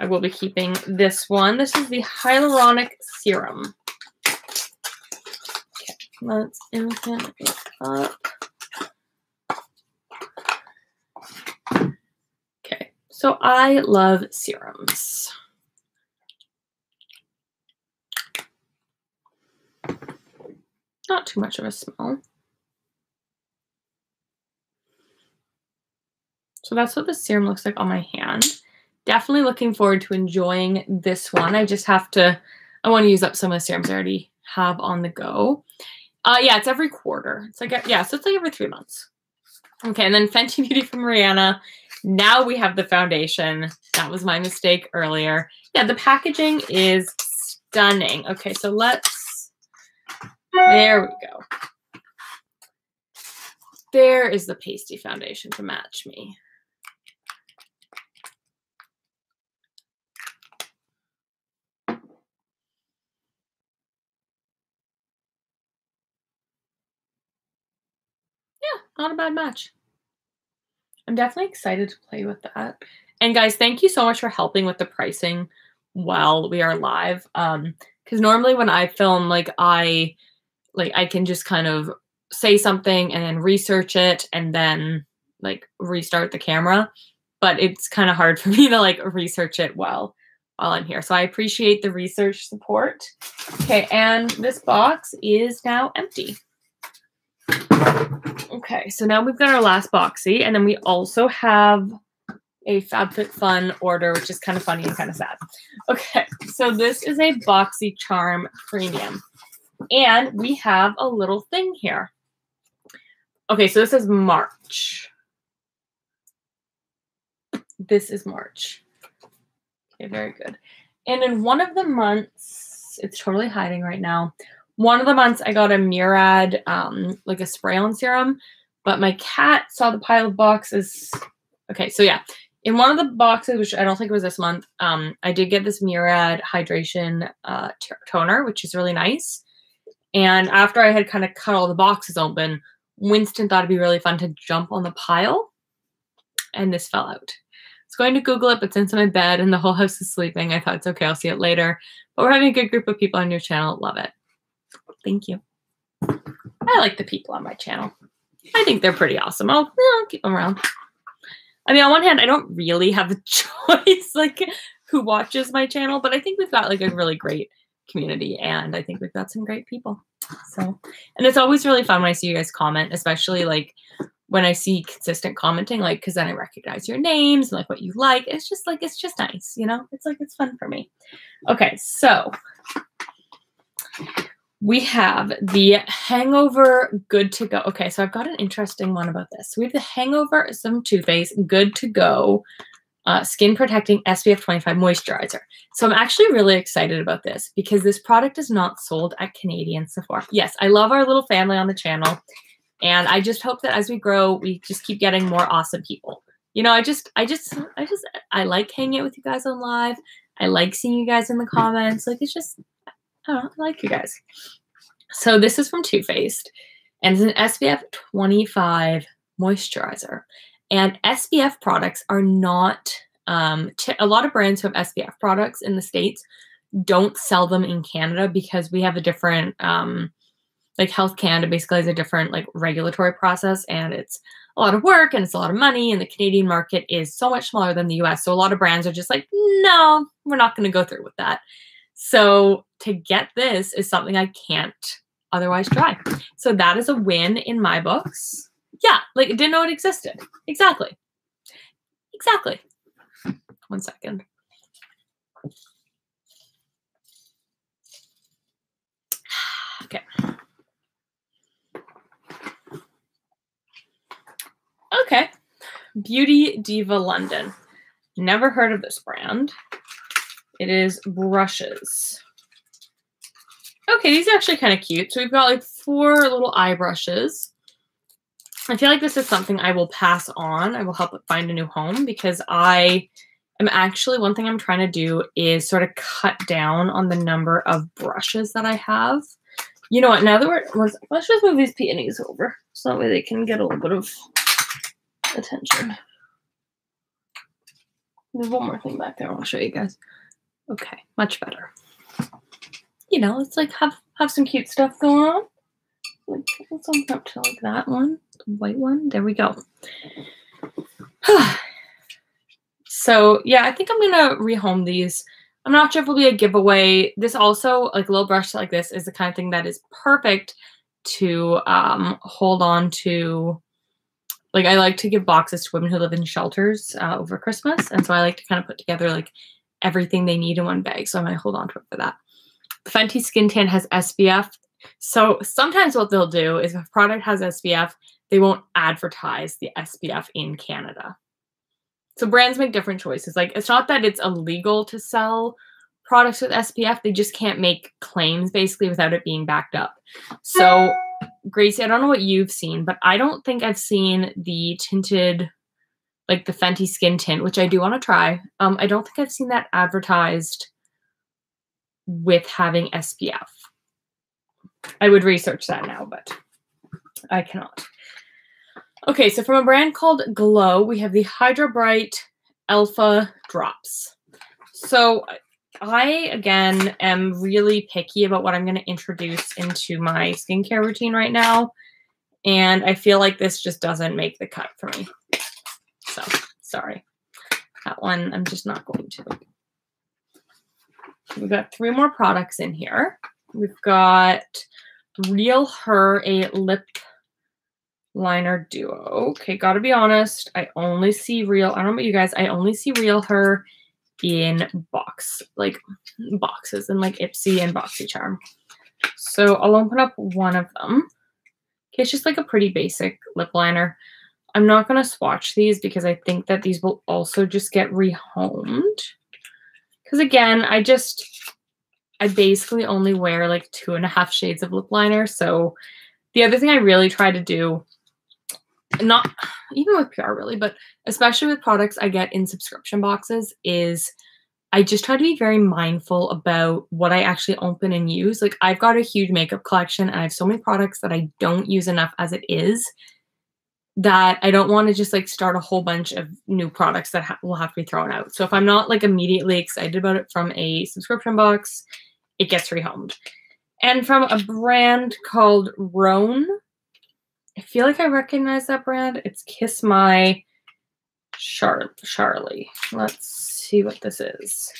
I will be keeping this one. This is the Hyaluronic Serum. Let's open it up. Okay, so I love serums. Not too much of a smell. So that's what the serum looks like on my hand. Definitely looking forward to enjoying this one. I just have to, I want to use up some of the serums I already have on the go. Uh, yeah, it's every quarter. It's like, yeah, so it's like every three months. Okay, and then Fenty Beauty from Rihanna. Now we have the foundation. That was my mistake earlier. Yeah, the packaging is stunning. Okay, so let's, there we go. There is the pasty foundation to match me. Not a bad match. I'm definitely excited to play with that. And guys, thank you so much for helping with the pricing while we are live. Um, because normally when I film, like I, like I can just kind of say something and then research it and then like restart the camera. But it's kind of hard for me to like research it while while I'm here. So I appreciate the research support. Okay, and this box is now empty. Okay, so now we've got our last boxy, and then we also have a FabFitFun order, which is kind of funny and kind of sad. Okay, so this is a Boxy Charm Premium, and we have a little thing here. Okay, so this is March. This is March. Okay, very good. And in one of the months, it's totally hiding right now. One of the months I got a Murad, um, like a spray-on serum, but my cat saw the pile of boxes. Okay, so yeah. In one of the boxes, which I don't think it was this month, um, I did get this Murad hydration uh, toner, which is really nice. And after I had kind of cut all the boxes open, Winston thought it'd be really fun to jump on the pile, and this fell out. I was going to Google it, but since I'm in bed and the whole house is sleeping, I thought it's okay, I'll see it later. But we're having a good group of people on your channel. Love it. Thank you. I like the people on my channel. I think they're pretty awesome. I'll, I'll keep them around. I mean, on one hand, I don't really have a choice, like, who watches my channel, but I think we've got, like, a really great community, and I think we've got some great people. So, and it's always really fun when I see you guys comment, especially, like, when I see consistent commenting, like, because then I recognize your names and, like, what you like. It's just, like, it's just nice, you know? It's, like, it's fun for me. Okay, so we have the Hangover Good to Go. Okay, so I've got an interesting one about this. So we have the Hangover some Too Faced Good to Go uh, Skin Protecting S P F twenty-five Moisturizer. So I'm actually really excited about this because this product is not sold at Canadian Sephora. Yes, I love our little family on the channel. And I just hope that as we grow, we just keep getting more awesome people. You know, I just, I just, I just, I like hanging out with you guys on live. I like seeing you guys in the comments. Like, it's just, I don't like you guys. So this is from Too Faced, and it's an S P F twenty-five moisturizer. And S P F products are not, um, a lot of brands who have S P F products in the States don't sell them in Canada because we have a different, um, like Health Canada basically has a different like regulatory process, and it's a lot of work and it's a lot of money, and the Canadian market is so much smaller than the U S. So a lot of brands are just like, no, we're not going to go through with that. So to get this is something I can't otherwise try. So that is a win in my books. Yeah, like it didn't know it existed. Exactly. Exactly. One second. Okay. Okay. Beauty Diva London. Never heard of this brand. It is brushes. Okay, these are actually kind of cute. So we've got like four little eye brushes. I feel like this is something I will pass on. I will help it find a new home because I am actually, one thing I'm trying to do is sort of cut down on the number of brushes that I have. You know what, now that we're, let's, let's just move these peonies over so that way they can get a little bit of attention. There's one more thing back there I'll show you guys. Okay, much better. You know, let's like have, have some cute stuff going on. Let's open up to like that one, the white one. There we go. So yeah, I think I'm gonna rehome these. I'm not sure if it'll be a giveaway. This also, like a little brush like this, is the kind of thing that is perfect to um, hold on to. Like I like to give boxes to women who live in shelters uh, over Christmas, and so I like to kind of put together like everything they need in one bag. So I'm gonna hold on to it for that. Fenty Skin Tan has S P F. So sometimes what they'll do is if a product has S P F, they won't advertise the S P F in Canada. So brands make different choices. Like it's not that it's illegal to sell products with S P F. They just can't make claims basically without it being backed up. So Gracie, I don't know what you've seen, but I don't think I've seen the tinted, like the Fenty Skin Tint, which I do want to try. Um, I don't think I've seen that advertised with having S P F. I would research that now, but I cannot. Okay, so from a brand called Glow, we have the Hydra Bright Alpha Drops. So I, again, am really picky about what I'm going to introduce into my skincare routine right now. And I feel like this just doesn't make the cut for me. So, sorry. That one, I'm just not going to. We've got three more products in here. We've got Real Her, a lip liner duo. Okay, gotta be honest. I only see Real, I don't know about you guys, I only see Real Her in box, like boxes and like Ipsy and Boxy Charm. So I'll open up one of them. Okay, it's just like a pretty basic lip liner. I'm not gonna swatch these because I think that these will also just get rehomed. Because again, I just, I basically only wear like two and a half shades of lip liner. So the other thing I really try to do, not even with P R really, but especially with products I get in subscription boxes, is I just try to be very mindful about what I actually open and use. Like I've got a huge makeup collection and I have so many products that I don't use enough as it is that I don't want to just like start a whole bunch of new products that ha will have to be thrown out. So if I'm not like immediately excited about it from a subscription box, it gets rehomed. And from a brand called Roan, I feel like I recognize that brand. It's Kiss My Char Charlie. Let's see what this is.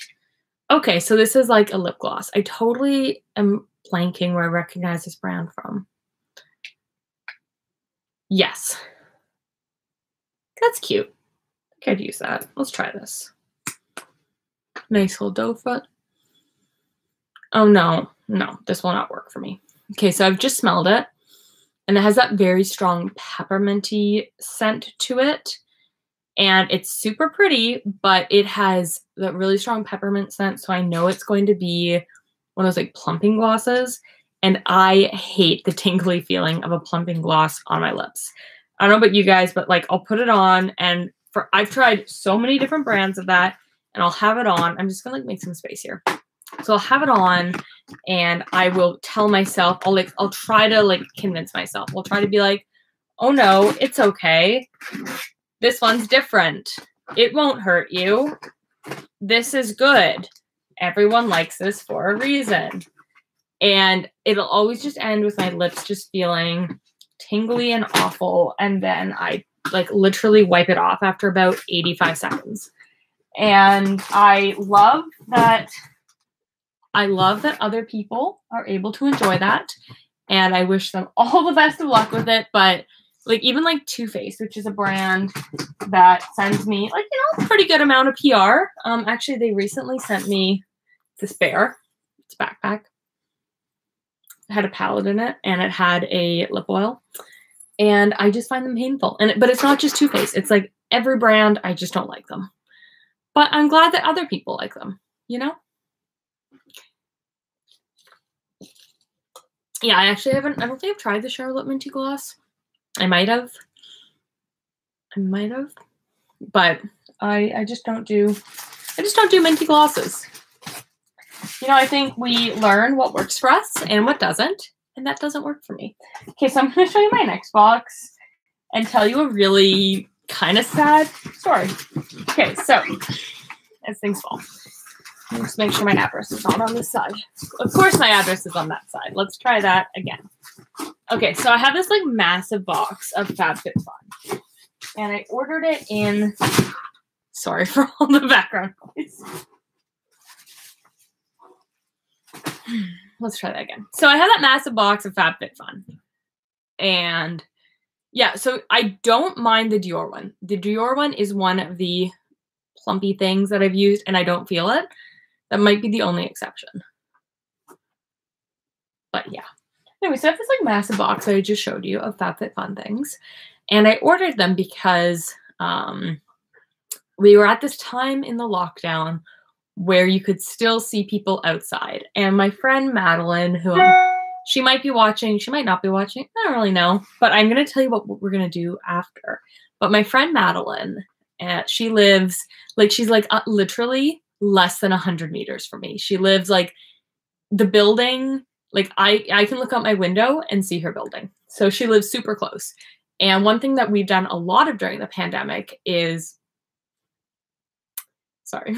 Okay, so this is like a lip gloss. I totally am blanking where I recognize this brand from. Yes. That's cute. I could use that. Let's try this. Nice little doe foot. Oh no, no, this will not work for me. Okay, so I've just smelled it and it has that very strong pepperminty scent to it. And it's super pretty, but it has that really strong peppermint scent. So I know it's going to be one of those like plumping glosses. And I hate the tingly feeling of a plumping gloss on my lips. I don't know about you guys, but like I'll put it on and for I've tried so many different brands of that and I'll have it on. I'm just gonna like make some space here. So I'll have it on and I will tell myself, I'll like, I'll try to like convince myself. I'll try to be like, oh no, it's okay. This one's different. It won't hurt you. This is good. Everyone likes this for a reason. And it'll always just end with my lips just feeling tingly and awful. And then I like literally wipe it off after about eighty-five seconds. And I love that. I love that other people are able to enjoy that. And I wish them all the best of luck with it. But like even like Too Faced, which is a brand that sends me like, you know, a pretty good amount of P R. Um, actually, they recently sent me this bear. It's a backpack. It had a palette in it and it had a lip oil. And I just find them painful. And it, But it's not just Too Faced. It's like every brand, I just don't like them. But I'm glad that other people like them, you know? Yeah, I actually haven't, I don't think I've tried the Charlotte Minty Gloss. I might have. I might have. But I, I just don't do, I just don't do minty glosses. You know, I think we learn what works for us and what doesn't. And that doesn't work for me. Okay, so I'm going to show you my next box and tell you a really kind of sad story. Okay, so as things fall. Let's make sure my address is not on this side. Of course my address is on that side. Let's try that again. Okay, so I have this like massive box of FabFitFun. And I ordered it in, sorry for all the background noise. Let's try that again. So I have that massive box of FabFitFun. And yeah, so I don't mind the Dior one. The Dior one is one of the plumpy things that I've used and I don't feel it. That might be the only exception. But yeah. Anyway, so I have this like massive box that I just showed you of FabFitFun things. And I ordered them because um, we were at this time in the lockdown where you could still see people outside. And my friend Madeline, who I'm, she might be watching, she might not be watching, I don't really know. But I'm going to tell you what, what we're going to do after. But my friend Madeline, uh, she lives, like she's like uh, literally less than one hundred meters from me. She lives like the building, like I, I can look out my window and see her building. So she lives super close. And one thing that we've done a lot of during the pandemic is, sorry,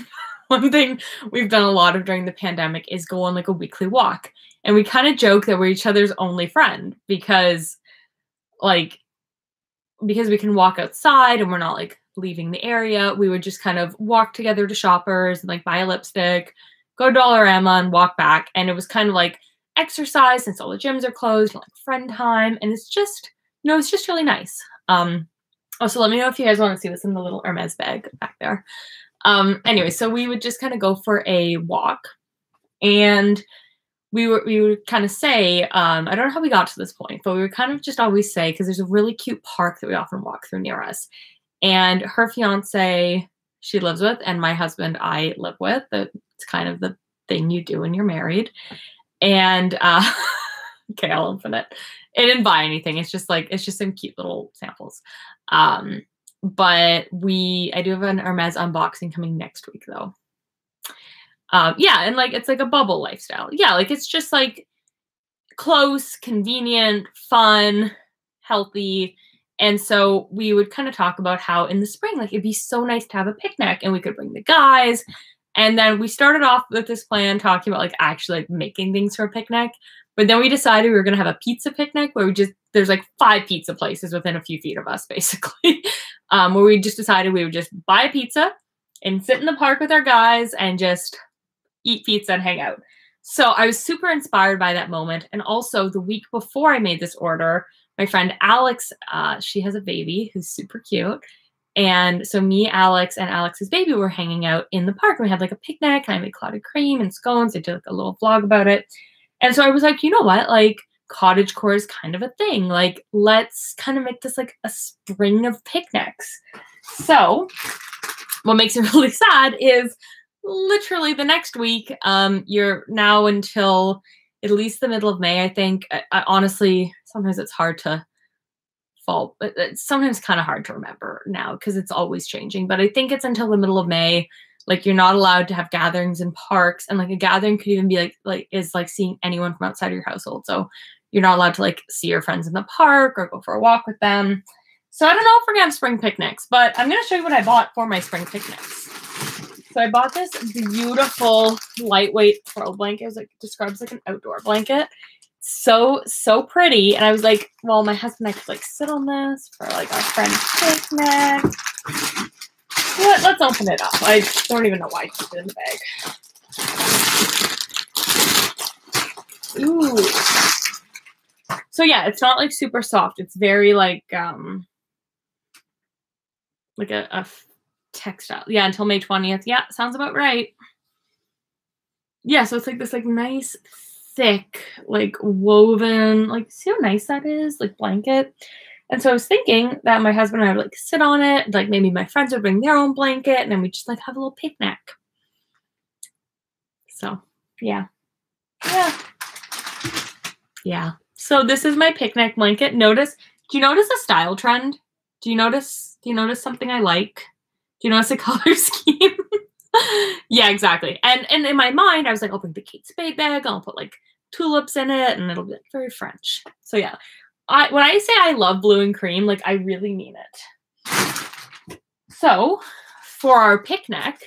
one thing we've done a lot of during the pandemic is go on like a weekly walk. And we kind of joke that we're each other's only friend because like, because we can walk outside and we're not like leaving the area. We would just kind of walk together to Shoppers and like buy a lipstick, go to Dollarama and walk back. And it was kind of like exercise since all the gyms are closed, and like friend time. And it's just, you know, it's just really nice. Um, also let me know if you guys want to see what's in the little Hermes bag back there. Um, anyway, so we would just kind of go for a walk and we were, we would kind of say, um, I don't know how we got to this point, but we would kind of just always say, cause there's a really cute park that we often walk through near us. And her fiance she lives with and my husband I live with. It's kind of the thing you do when you're married. And, uh, okay, I'll open it. It didn't buy anything. It's just like, it's just some cute little samples. Um, but we, I do have an Hermes unboxing coming next week though. Um, yeah. And like, it's like a bubble lifestyle. Yeah. Like it's just like close, convenient, fun, healthy. And so we would kind of talk about how in the spring, like it'd be so nice to have a picnic and we could bring the guys. And then we started off with this plan talking about like actually like making things for a picnic. But then we decided we were going to have a pizza picnic where we just, there's like five pizza places within a few feet of us basically. um, where we just decided we would just buy a pizza and sit in the park with our guys and just eat pizza and hang out. So I was super inspired by that moment. And also the week before I made this order, my friend Alex, uh, she has a baby who's super cute. And so me, Alex, and Alex's baby were hanging out in the park. We had like a picnic and I made clotted cream and scones. I did like a little vlog about it. And so I was like, you know what? Like cottagecore is kind of a thing. Like let's kind of make this like a spring of picnics. So what makes it really sad is literally the next week, um, you're now until at least the middle of May, I think. I, I honestly, sometimes it's hard to fall, but it's sometimes kind of hard to remember now because it's always changing. But I think it's until the middle of May, like you're not allowed to have gatherings in parks. And like a gathering could even be like, like is like seeing anyone from outside of your household. So You're not allowed to like see your friends in the park or go for a walk with them. So I don't know if we're gonna have spring picnics, but I'm gonna show you what I bought for my spring picnics. So I bought this beautiful lightweight throw blanket. It was like, describes like an outdoor blanket. So, so pretty. And I was like, well, my husband and I could like sit on this for like our friend's picnic. Let, let's open it up. I don't even know why I keep it in the bag. Ooh. So yeah, it's not like super soft. It's very like, um, like a, a textile. Yeah. Until May twentieth. Yeah. Sounds about right. Yeah. So it's like this like nice thick, like woven, like see how nice that is, like blanket. And so I was thinking that my husband and I would like sit on it, like maybe my friends would bring their own blanket and then we just like have a little picnic. So yeah, yeah, yeah. So this is my picnic blanket. Notice, do you notice a style trend? Do you notice, do you notice something I like? Do you notice a color scheme? Yeah, exactly. And and in my mind, I was like, I'll bring the Kate Spade bag. I'll put like tulips in it and it'll be like very French. So yeah, I, when I say I love blue and cream, like I really mean it. So for our picnic,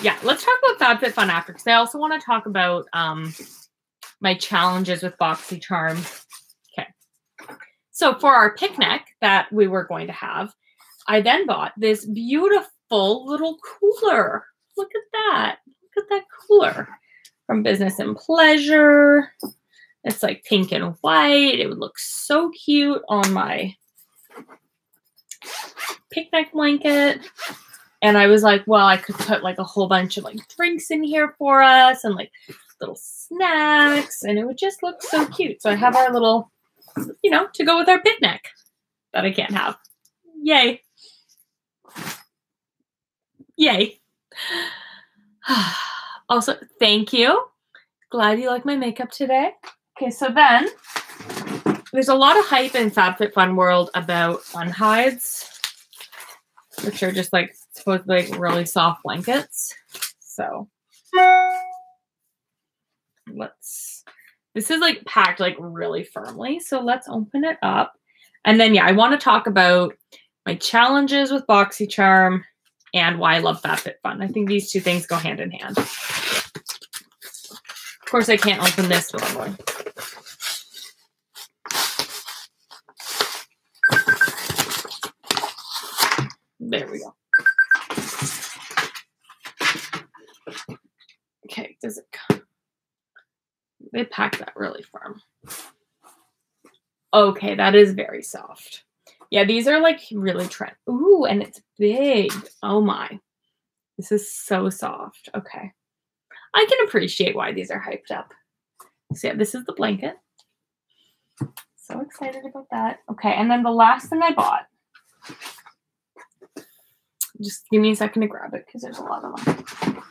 yeah, let's talk about FabFitFun after, because I also want to talk about um, my challenges with Boxy Charm. Okay. So for our picnic that we were going to have, I then bought this beautiful full little cooler. Look at that. Look at that cooler from Business and Pleasure. It's like pink and white. It would look so cute on my picnic blanket. And I was like, well, I could put like a whole bunch of like drinks in here for us and like little snacks, and it would just look so cute. So I have our little, you know, to go with our picnic that I can't have. Yay. Yay. Also, thank you. Glad you like my makeup today. Okay, so then there's a lot of hype in FabFitFun world about fun hides, which are just like supposedly like really soft blankets. So let's, this is like packed like really firmly. So let's open it up. And then, yeah, I want to talk about my challenges with BoxyCharm and why I love FabFitFun. I think these two things go hand in hand. Of course, I can't open this normally. There we go. Okay, does it come? They pack that really firm. Okay, that is very soft. Yeah, these are like really trend. Ooh, and it's big. Oh my. This is so soft. Okay. I can appreciate why these are hyped up. So yeah, this is the blanket. So excited about that. Okay, and then the last thing I bought. Just give me a second to grab it because there's a lot of them.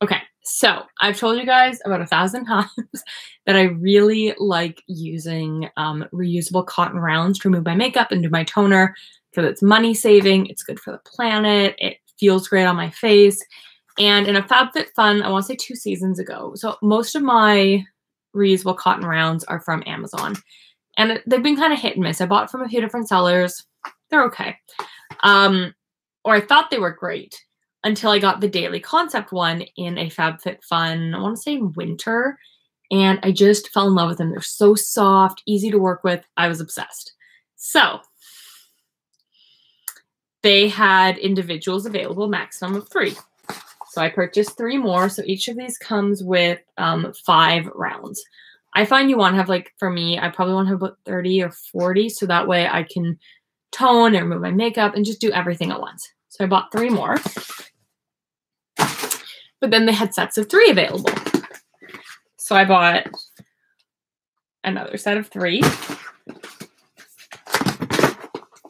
Okay, so I've told you guys about a thousand times that I really like using um, reusable cotton rounds to remove my makeup and do my toner because it's money saving, it's good for the planet, it feels great on my face. And in a FabFitFun, I want to say two seasons ago, so most of my reusable cotton rounds are from Amazon. And they've been kind of hit and miss. I bought from a few different sellers. They're okay. Um, or I thought they were great, until I got the daily concept one in a FabFitFun, I want to say winter, and I just fell in love with them. They're so soft, easy to work with. I was obsessed. So they had individuals available, maximum of three. So I purchased three more. So each of these comes with um, five rounds. I find you want to have, like for me, I probably want to have about thirty or forty. So that way I can tone and remove my makeup and just do everything at once. So I bought three more. But then they had sets of three available. So I bought another set of three.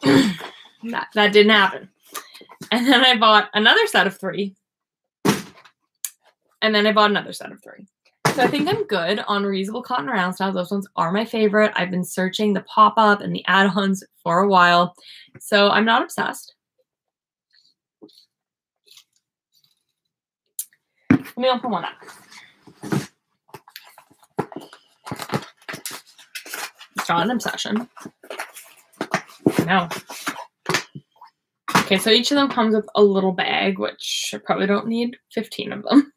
that, that didn't happen. And then I bought another set of three. And then I bought another set of three. So I think I'm good on reusable cotton rounds now. Those ones are my favorite. I've been searching the pop-up and the add-ons for a while, so I'm not obsessed. Let me open one up. It's not an obsession. No. Okay, so each of them comes with a little bag, which I probably don't need fifteen of them.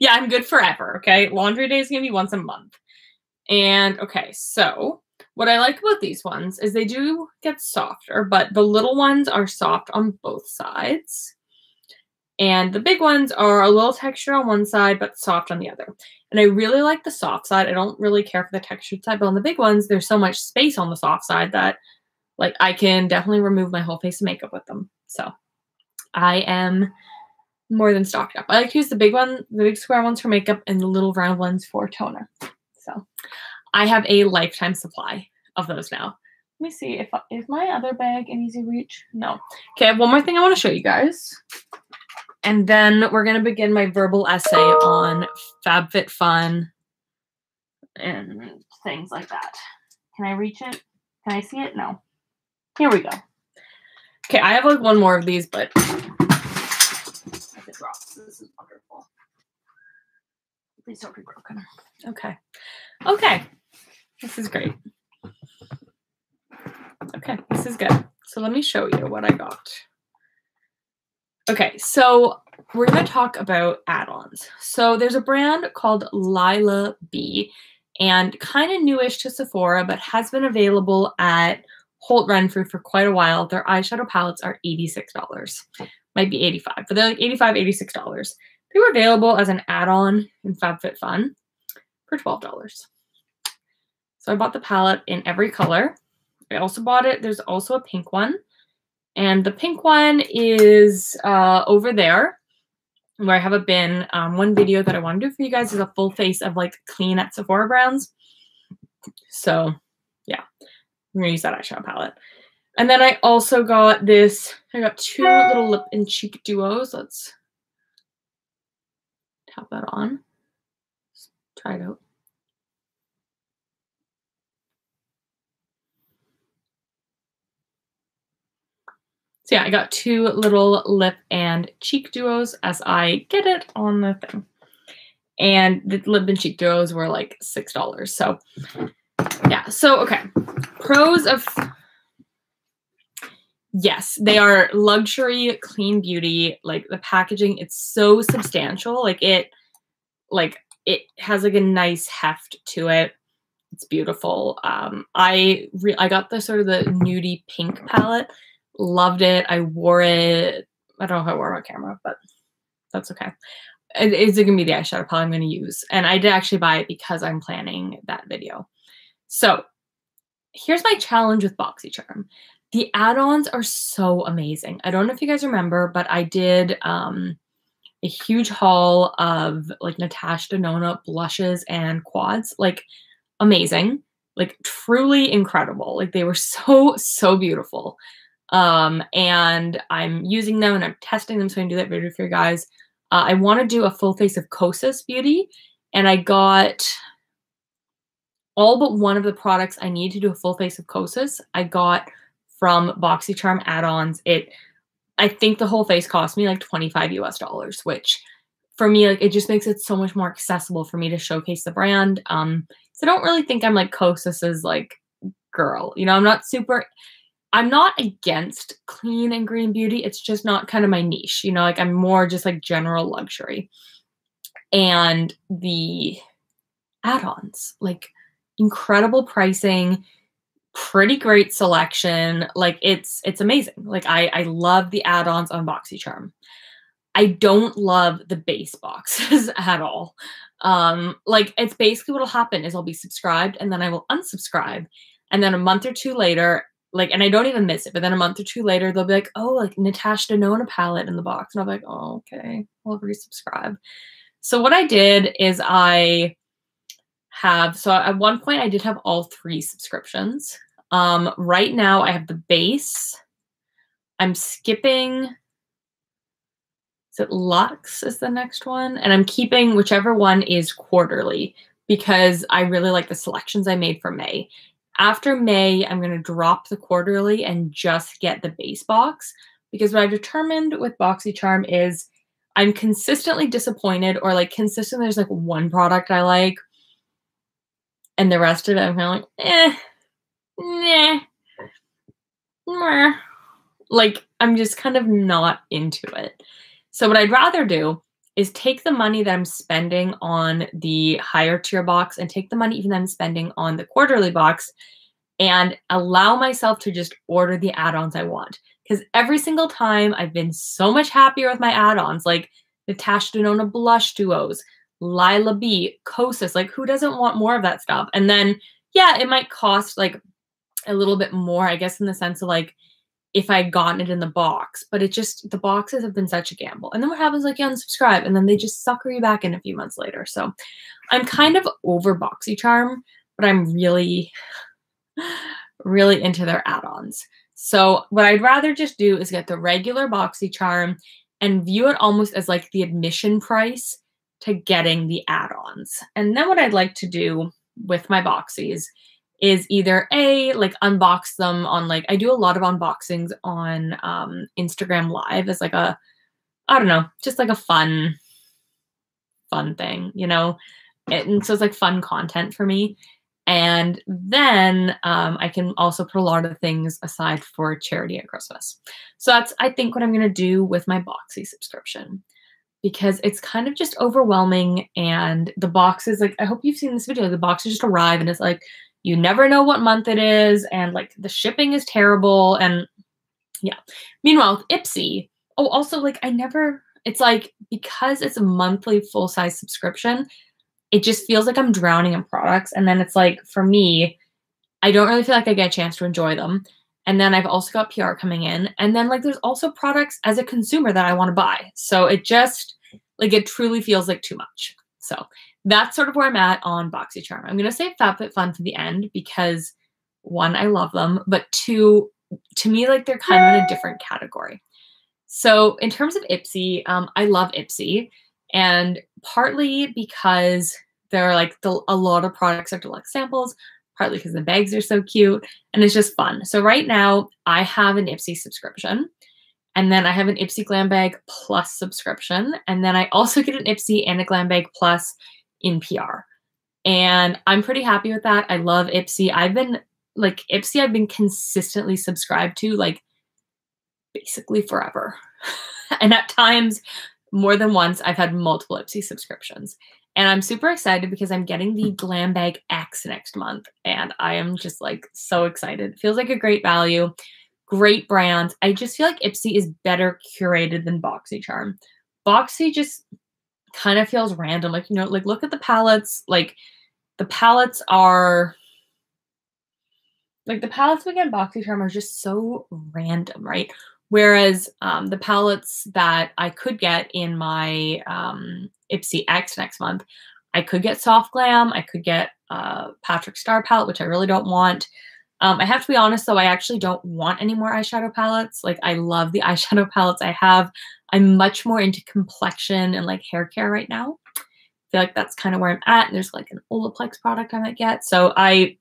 Yeah, I'm good forever, okay? Laundry day is going to be once a month. And, okay, so what I like about these ones is they do get softer, but the little ones are soft on both sides. And the big ones are a little texture on one side, but soft on the other. And I really like the soft side. I don't really care for the textured side, but on the big ones, there's so much space on the soft side that, like, I can definitely remove my whole face of makeup with them. So I am more than stocked up. I like to use the big one, the big square ones for makeup and the little round ones for toner. So I have a lifetime supply of those now. Let me see if, is my other bag in easy reach? No. Okay, one more thing I want to show you guys. And then we're going to begin my verbal essay on FabFitFun and things like that. Can I reach it? Can I see it? No. Here we go. Okay, I have like one more of these, but I could drop. This is wonderful. Please don't be broken. Okay. Okay. This is great. Okay, this is good. So let me show you what I got. Okay, so we're going to talk about add-ons. So there's a brand called Lila B, and kind of newish to Sephora, but has been available at Holt Renfrew for quite a while. Their eyeshadow palettes are eighty-six dollars. Might be eighty-five dollars, but they're like eighty-five dollars, eighty-six dollars. They were available as an add-on in FabFitFun for twelve dollars. So I bought the palette in every color. I also bought it. There's also a pink one. And the pink one is uh, over there where I have a bin. Um, one video that I want to do for you guys is a full face of like clean at Sephora brands. So yeah, I'm gonna use that eyeshadow palette. And then I also got this, I got two little lip and cheek duos. Let's tap that on, let's try it out. So yeah, I got two little lip and cheek duos as I get it on the thing. And the lip and cheek duos were like six dollars. So yeah, so okay. Pros of, yes, they are luxury, clean beauty. Like the packaging, it's so substantial. Like it, like it has like a nice heft to it. It's beautiful. Um, I, re I got the sort of the nudie pink palette. Loved it. I wore it. I don't know how I wore it on camera, but that's okay. It, it's going to be the eyeshadow palette I'm going to use. And I did actually buy it because I'm planning that video. So here's my challenge with Boxy Charm. The add-ons are so amazing. I don't know if you guys remember, but I did um, a huge haul of like Natasha Denona blushes and quads. Like amazing. Like truly incredible. Like they were so, so beautiful. Um, and I'm using them and I'm testing them. So I can do that video for you guys. Uh, I want to do a full face of Kosas Beauty, and I got all but one of the products I need to do a full face of Kosas. I got from BoxyCharm add-ons. It, I think the whole face cost me like twenty-five U S dollars, which for me, like it just makes it so much more accessible for me to showcase the brand. Um, so I don't really think I'm like Kosas's like girl, you know, I'm not super, I'm not against clean and green beauty. It's just not kind of my niche, you know, like I'm more just like general luxury. And the add-ons, like incredible pricing, pretty great selection. Like it's, it's amazing. Like I, I love the add-ons on BoxyCharm. I don't love the base boxes at all. Um, like it's basically what'll happen is I'll be subscribed and then I will unsubscribe. And then a month or two later, like, and I don't even miss it, but then a month or two later, they'll be like, oh, like Natasha Denona palette in the box. And I'll be like, oh, okay, I'll resubscribe. So what I did is I have, so at one point I did have all three subscriptions. Um, right now I have the base. I'm skipping, Is it Luxe is the next one? And I'm keeping whichever one is quarterly because I really like the selections I made for May. After May, I'm going to drop the quarterly and just get the base box, because what I've determined with BoxyCharm is I'm consistently disappointed, or like consistently there's like one product I like and the rest of it I'm kind of like, eh, nah, nah. Like I'm just kind of not into it. So what I'd rather do is take the money that I'm spending on the higher tier box and take the money even that I'm spending on the quarterly box and allow myself to just order the add-ons I want. Because every single time I've been so much happier with my add-ons, like Natasha Denona blush duos, Lila B, Kosas, like who doesn't want more of that stuff? And then, yeah, it might cost like a little bit more, I guess, in the sense of like, if I had gotten it in the box, but it just, the boxes have been such a gamble. And then what happens, like you unsubscribe and then they just sucker you back in a few months later. So I'm kind of over BoxyCharm, but I'm really, really into their add-ons. So what I'd rather just do is get the regular BoxyCharm and view it almost as like the admission price to getting the add-ons. And then what I'd like to do with my boxies is either A, like unbox them on like, I do a lot of unboxings on um, Instagram Live as like a, I don't know, just like a fun, fun thing, you know? It, and so it's like fun content for me. And then um, I can also put a lot of things aside for charity at Christmas. So that's, I think, what I'm gonna do with my Boxy subscription, because it's kind of just overwhelming. And the boxes, like, I hope you've seen this video, the boxes just arrive and it's like, you never know what month it is, and like the shipping is terrible, and yeah. Meanwhile, with Ipsy, oh, also like I never, it's like because it's a monthly full-size subscription, it just feels like I'm drowning in products, and then it's like for me, I don't really feel like I get a chance to enjoy them, and then I've also got P R coming in, and then like there's also products as a consumer that I want to buy, so it just, like it truly feels like too much, so. That's sort of where I'm at on BoxyCharm. I'm going to save FabFitFun for the end because one, I love them, but two, to me, like they're kind of in a different category. So in terms of Ipsy, um, I love Ipsy, and partly because there are like the, a lot of products are deluxe samples, partly because the bags are so cute and it's just fun. So right now I have an Ipsy subscription, and then I have an Ipsy Glam Bag Plus subscription. And then I also get an Ipsy and a Glam Bag Plus in P R, and I'm pretty happy with that. I love Ipsy. I've been like Ipsy I've been consistently subscribed to like basically forever and at times more than once I've had multiple Ipsy subscriptions, and I'm super excited because I'm getting the Glam Bag X next month, and I am just like so excited. It feels like a great value, great brand. I just feel like Ipsy is better curated than BoxyCharm. Boxy just kind of feels random, like, you know, like look at the palettes, like the palettes are like the palettes we get in BoxyCharm are just so random, right? Whereas um the palettes that I could get in my um Ipsy X next month, I could get Soft Glam, I could get uh Patrick Star palette, which I really don't want. um I have to be honest though, I actually don't want any more eyeshadow palettes. Like I love the eyeshadow palettes I have. I'm much more into complexion and like hair care right now. I feel like that's kind of where I'm at. And there's like an Olaplex product I might get. So I,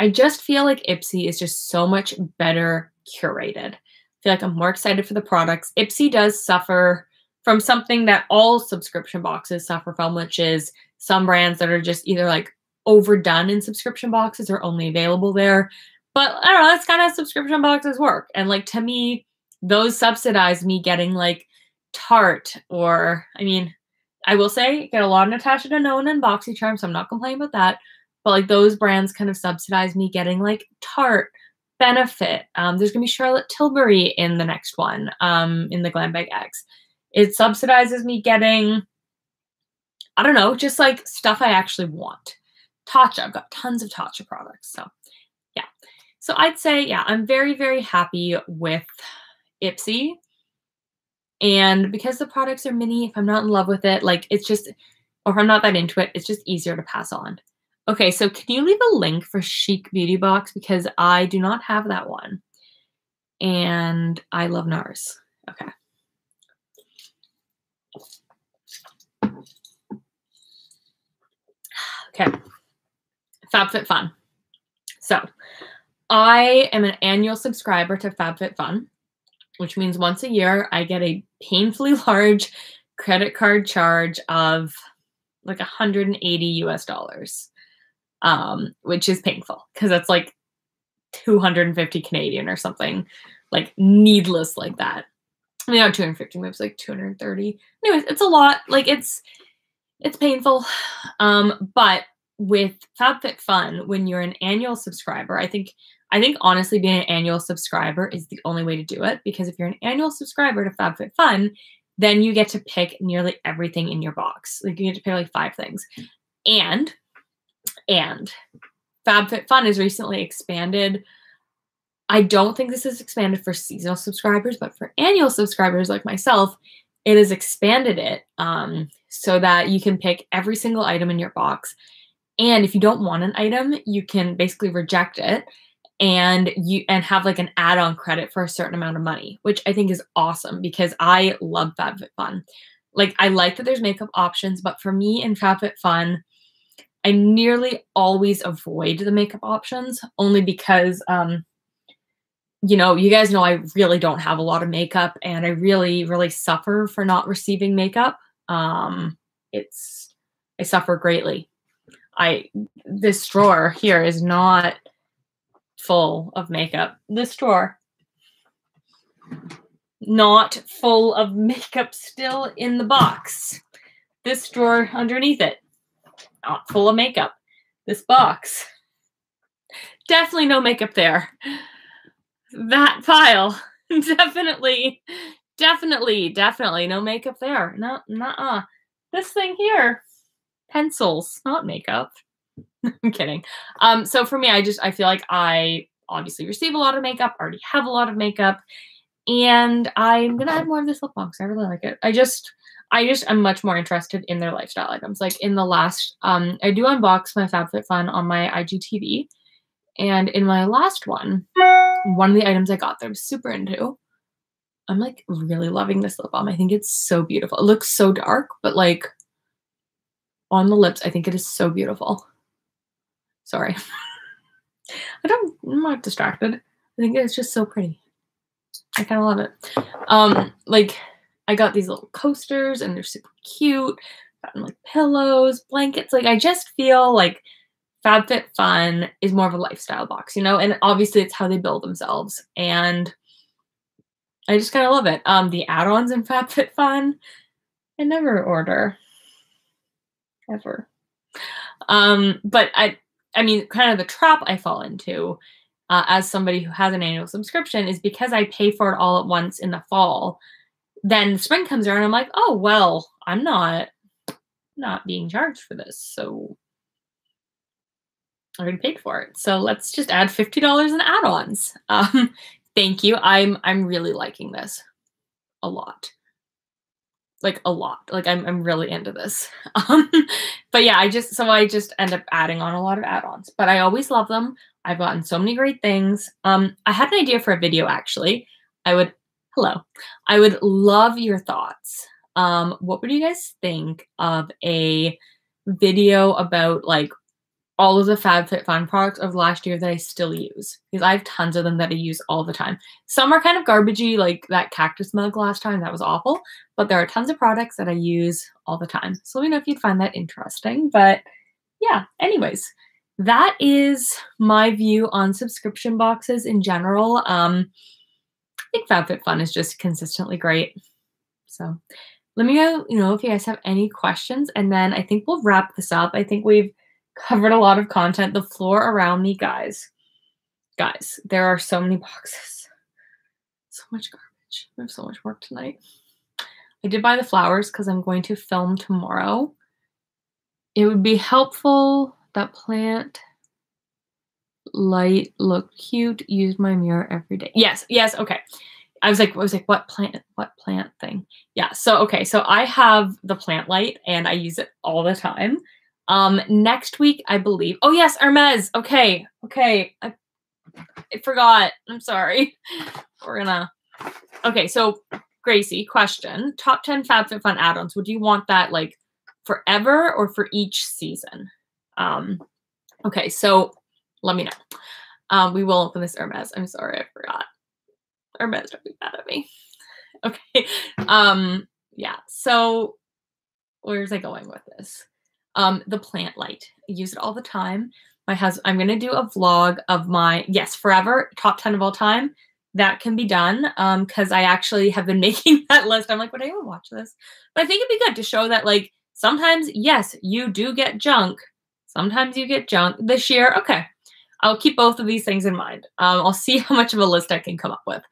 I just feel like Ipsy is just so much better curated. I feel like I'm more excited for the products. Ipsy does suffer from something that all subscription boxes suffer from, which is some brands that are just either like overdone in subscription boxes or only available there. But I don't know, that's kind of how subscription boxes work. And like to me, those subsidize me getting like Tarte, or I mean, I will say get a lot of Natasha Denona and BoxyCharm, so I'm not complaining about that. But like those brands kind of subsidize me getting like Tarte, Benefit. Um, there's gonna be Charlotte Tilbury in the next one, um, in the Glam Bag X. It subsidizes me getting, I don't know, just like stuff I actually want. Tatcha, I've got tons of Tatcha products. So yeah. So I'd say, yeah, I'm very, very happy with Ipsy, and because the products are mini, if I'm not in love with it, like it's just, or if I'm not that into it, it's just easier to pass on. Okay, so can you leave a link for Chic Beauty Box, because I do not have that one and I love NARS. Okay, Okay, FabFitFun. So I am an annual subscriber to FabFitFun, which means once a year I get a painfully large credit card charge of like one hundred eighty U S dollars, um, which is painful because that's like two hundred fifty Canadian or something, like needless like that. I mean, not two hundred fifty, maybe it's like two hundred thirty. Anyways, it's a lot. Like it's, it's painful. Um, but with FabFitFun, when you're an annual subscriber, I think, I think honestly being an annual subscriber is the only way to do it, because if you're an annual subscriber to FabFitFun, then you get to pick nearly everything in your box. Like you get to pick like five things. And, and FabFitFun has recently expanded. I don't think this is expanded for seasonal subscribers, but for annual subscribers like myself, it has expanded it um, so that you can pick every single item in your box. And if you don't want an item, you can basically reject it and you and have like an add-on credit for a certain amount of money, which I think is awesome because I love FabFitFun. Like I like that there's makeup options, but for me in FabFitFun, I nearly always avoid the makeup options only because, um, you know, you guys know I really don't have a lot of makeup and I really, really suffer for not receiving makeup. Um, it's, I suffer greatly. I, this drawer here is not full of makeup. This drawer, not full of makeup still in the box. This drawer underneath it, not full of makeup. This box, definitely no makeup there. That pile, definitely, definitely, definitely no makeup there. No, nuh-uh. This thing here, pencils, not makeup. I'm kidding. Um, so for me, I just, I feel like I obviously receive a lot of makeup, already have a lot of makeup, and I'm going to add more of this lip balm because I really like it. I just, I just am much more interested in their lifestyle items. Like in the last, um, I do unbox my FabFitFun on my I G T V. And in my last one, one of the items I got that I was super into, I'm like really loving this lip balm. I think it's so beautiful. It looks so dark, but like on the lips, I think it is so beautiful. Sorry. I don't, I'm not distracted. I think it's just so pretty. I kind of love it. Um, like I got these little coasters and they're super cute. Got like pillows, blankets. Like I just feel like FabFitFun is more of a lifestyle box, you know, and obviously it's how they build themselves. And I just kind of love it. Um, the add-ons in FabFitFun, I never order ever. Um, but I, I mean, kind of the trap I fall into uh, as somebody who has an annual subscription is because I pay for it all at once in the fall. Then spring comes around and I'm like, oh, well, I'm not, not being charged for this. So I already paid for it. So let's just add fifty dollars in add-ons. Um, thank you. I'm, I'm really liking this a lot. Like a lot. Like I'm, I'm really into this. Um, but yeah, I just, so I just end up adding on a lot of add-ons, but I always love them. I've gotten so many great things. Um, I had an idea for a video actually. I would, hello, I would love your thoughts. Um, what would you guys think of a video about like all of the FabFitFun products of last year that I still use, because I have tons of them that I use all the time. Some are kind of garbagey, like that cactus mug last time, that was awful, but there are tons of products that I use all the time. So let me know if you'd find that interesting, but yeah, anyways, that is my view on subscription boxes in general. Um, I think FabFitFun is just consistently great. So let me know, you know, if you guys have any questions, and then I think we'll wrap this up. I think we've covered a lot of content. The floor around me, guys. Guys, there are so many boxes. So much garbage. I have so much work tonight. I did buy the flowers because I'm going to film tomorrow. It would be helpful. That plant light looked cute. Use my mirror every day. Yes, yes, okay. I was like, I was like, what plant, what plant thing? Yeah, so okay, so I have the plant light and I use it all the time. Um, next week, I believe. Oh yes, Hermes. Okay. Okay. I, I forgot. I'm sorry. We're gonna, okay. So Gracie, question. Top ten FabFitFun add-ons. Would you want that like forever or for each season? Um, okay, so let me know. Um, we will open this Hermes. I'm sorry, I forgot. Hermes, don't be mad at me. Okay. Um, yeah, so where's I going with this? Um, the plant light. I use it all the time. My husband, I'm going to do a vlog of my, yes, forever, top ten of all time. That can be done um, because I actually have been making that list. I'm like, would I even watch this? But I think it'd be good to show that, like, sometimes, yes, you do get junk. Sometimes you get junk. This year, okay, I'll keep both of these things in mind. Um, I'll see how much of a list I can come up with.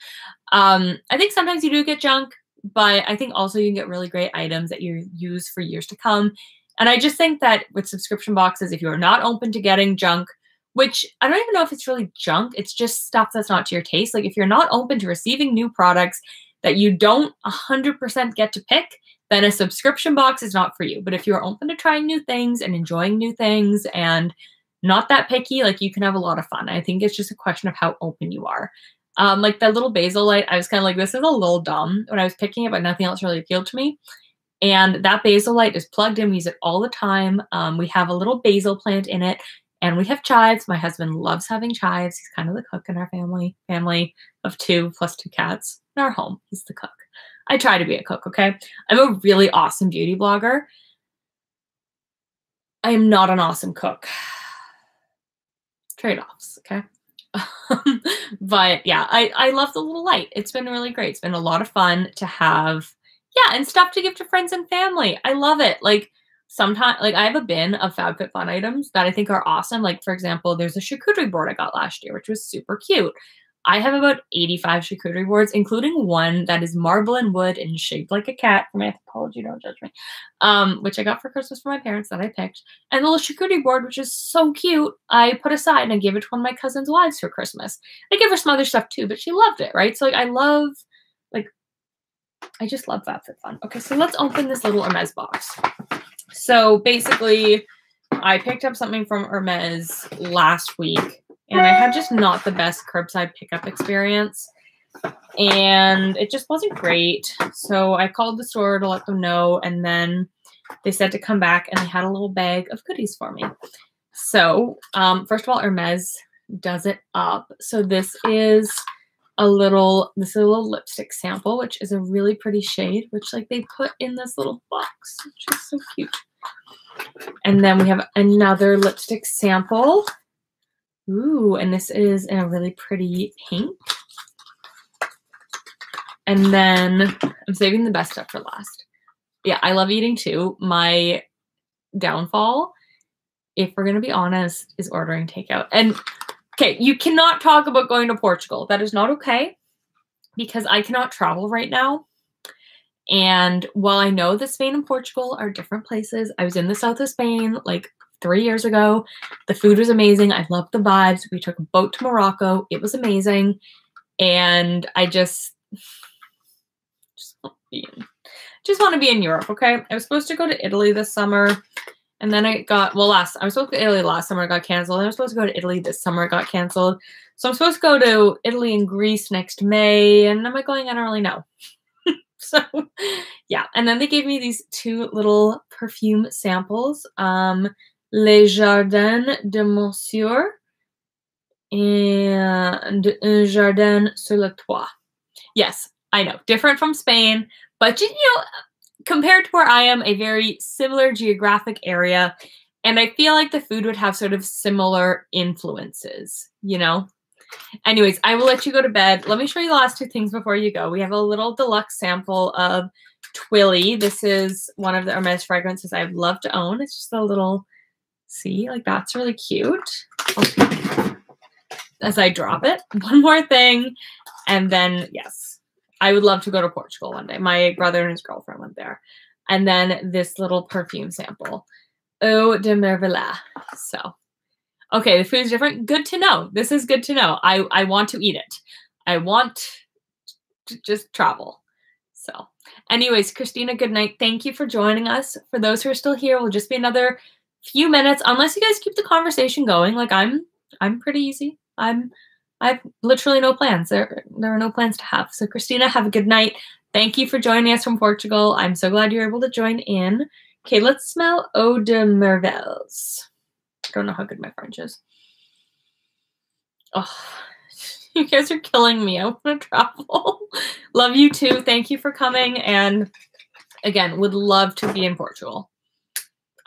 Um, I think sometimes you do get junk, but I think also you can get really great items that you use for years to come. And I just think that with subscription boxes, if you are not open to getting junk, which I don't even know if it's really junk, it's just stuff that's not to your taste. Like if you're not open to receiving new products that you don't one hundred percent get to pick, then a subscription box is not for you. But if you're open to trying new things and enjoying new things and not that picky, like you can have a lot of fun. I think it's just a question of how open you are. Um, like that little basil light, I was kind of like, this is a little dumb when I was picking it, but nothing else really appealed to me. And that basil light is plugged in. We use it all the time. Um, we have a little basil plant in it. And we have chives. My husband loves having chives. He's kind of the cook in our family, family of two plus two cats in our home. He's the cook. I try to be a cook, okay? I'm a really awesome beauty blogger. I am not an awesome cook. Trade-offs, okay? But yeah, I, I love the little light. It's been really great. It's been a lot of fun to have, yeah, and stuff to give to friends and family. I love it. Like, sometimes, like I have a bin of FabFitFun items that I think are awesome. Like for example, there's a charcuterie board I got last year, which was super cute. I have about eighty-five charcuterie boards, including one that is marble and wood and shaped like a cat. From anthropology, don't judge me. Um, which I got for Christmas for my parents that I picked. And the little charcuterie board, which is so cute, I put aside and I gave it to one of my cousin's wives for Christmas. I gave her some other stuff too, but she loved it, right? So like, I love, like, I just love FabFitFun. Okay, so let's open this little Hermes box. So basically, I picked up something from Hermes last week, and I had just not the best curbside pickup experience, and it just wasn't great. So I called the store to let them know, and then they said to come back, and they had a little bag of goodies for me. So um, first of all, Hermes does it up. So this is a little, this is a little lipstick sample, which is a really pretty shade, which like they put in this little box, which is so cute. And then we have another lipstick sample. Ooh, and this is in a really pretty pink. And then I'm saving the best stuff for last. Yeah, I love eating too. My downfall, if we're going to be honest, is ordering takeout. And okay, you cannot talk about going to Portugal. That is not okay because I cannot travel right now. And while I know that Spain and Portugal are different places, I was in the south of Spain like three years ago. The food was amazing. I loved the vibes. We took a boat to Morocco. It was amazing. And I just, just want to be in, just want to be in Europe, okay? I was supposed to go to Italy this summer. And then I got, well, last, I was supposed to go to Italy last summer, it got canceled. And I was supposed to go to Italy this summer, it got canceled. So I'm supposed to go to Italy and Greece next May. And am I going? I don't really know. So yeah. And then they gave me these two little perfume samples. Um, Les Jardins de Monsieur and Un Jardin sur le Toit. Yes, I know. Different from Spain. But you know, compared to where I am, a very similar geographic area, and I feel like the food would have sort of similar influences, you know? Anyways, I will let you go to bed. Let me show you the last two things before you go. We have a little deluxe sample of Twilly. This is one of the Hermes fragrances I've loved to own. It's just a little, see, like that's really cute. As I drop it, one more thing, and then yes. I would love to go to Portugal one day. My brother and his girlfriend went there. And then this little perfume sample. Eau de Merveille. So, okay, the food is different. Good to know. This is good to know. I, I want to eat it. I want to just travel. So, anyways, Christina, good night. Thank you for joining us. For those who are still here, we'll just be another few minutes. Unless you guys keep the conversation going. Like, I'm I'm pretty easy. I'm... I have literally no plans. There, there are no plans to have. So Christina, have a good night. Thank you for joining us from Portugal. I'm so glad you're able to join in. Okay, let's smell Eau de Merveilles. I don't know how good my French is. Oh, you guys are killing me. I want to travel. Love you too. Thank you for coming. And again, would love to be in Portugal.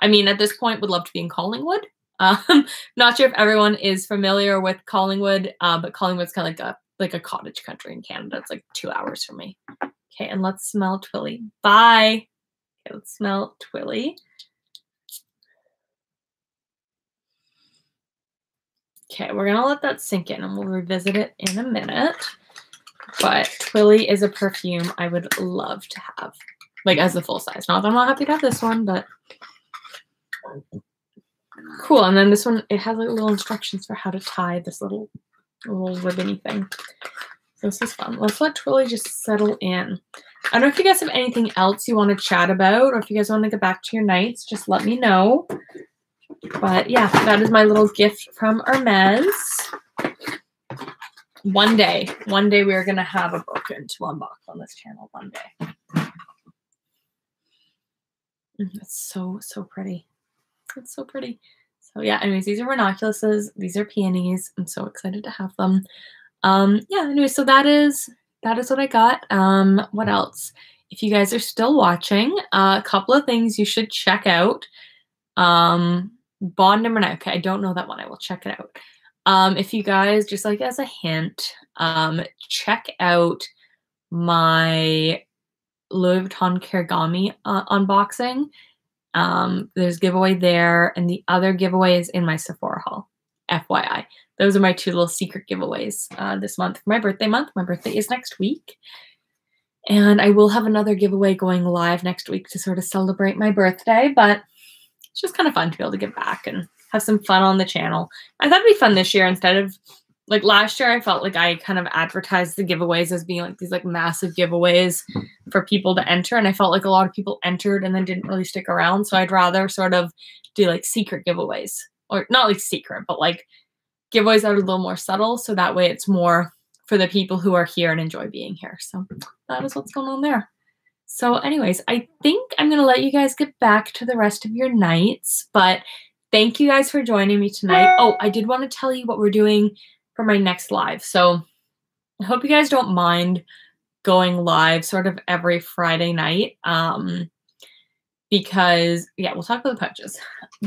I mean, at this point, would love to be in Collingwood. Um, not sure if everyone is familiar with Collingwood, uh, but Collingwood's kind of like a like a cottage country in Canada. It's like two hours from me. Okay, and let's smell Twilly. Bye. Okay, let's smell Twilly. Okay, we're gonna let that sink in and we'll revisit it in a minute. But Twilly is a perfume I would love to have, like as a full size. Not that I'm not happy to have this one, but cool. And then this one, it has like little instructions for how to tie this little little ribbony thing. So this is fun. Let's let Twilly just settle in. I don't know if you guys have anything else you want to chat about, or if you guys want to get back to your nights, just let me know. But yeah, that is my little gift from Hermes. One day, one day we are going to have a book to unbox on this channel one day. That's so, so pretty. It's so pretty. So yeah, anyways, these are ranunculuses. These are peonies. I'm so excited to have them. Um, yeah, anyway, so that is, that is what I got. Um, what else? If you guys are still watching, uh, a couple of things you should check out. Um, Bond number nine. Okay, I don't know that one. I will check it out. Um, if you guys, just like as a hint, um, check out my Louis Vuitton Kirigami uh, unboxing. Um, there's giveaway there, and the other giveaway is in my Sephora haul, F Y I. Those are my two little secret giveaways uh, this month for my birthday month. My birthday is next week. And I will have another giveaway going live next week to sort of celebrate my birthday, but it's just kind of fun to be able to give back and have some fun on the channel. I thought it'd be fun this year instead of, like last year I felt like I kind of advertised the giveaways as being like these like massive giveaways for people to enter. And I felt like a lot of people entered and then didn't really stick around. So I'd rather sort of do like secret giveaways, or not like secret, but like giveaways that are a little more subtle. So that way it's more for the people who are here and enjoy being here. So that is what's going on there. So anyways, I think I'm going to let you guys get back to the rest of your nights, but thank you guys for joining me tonight. Oh, I did want to tell you what we're doing for my next live. So I hope you guys don't mind going live sort of every Friday night. Um, because yeah, we'll talk about the pouches,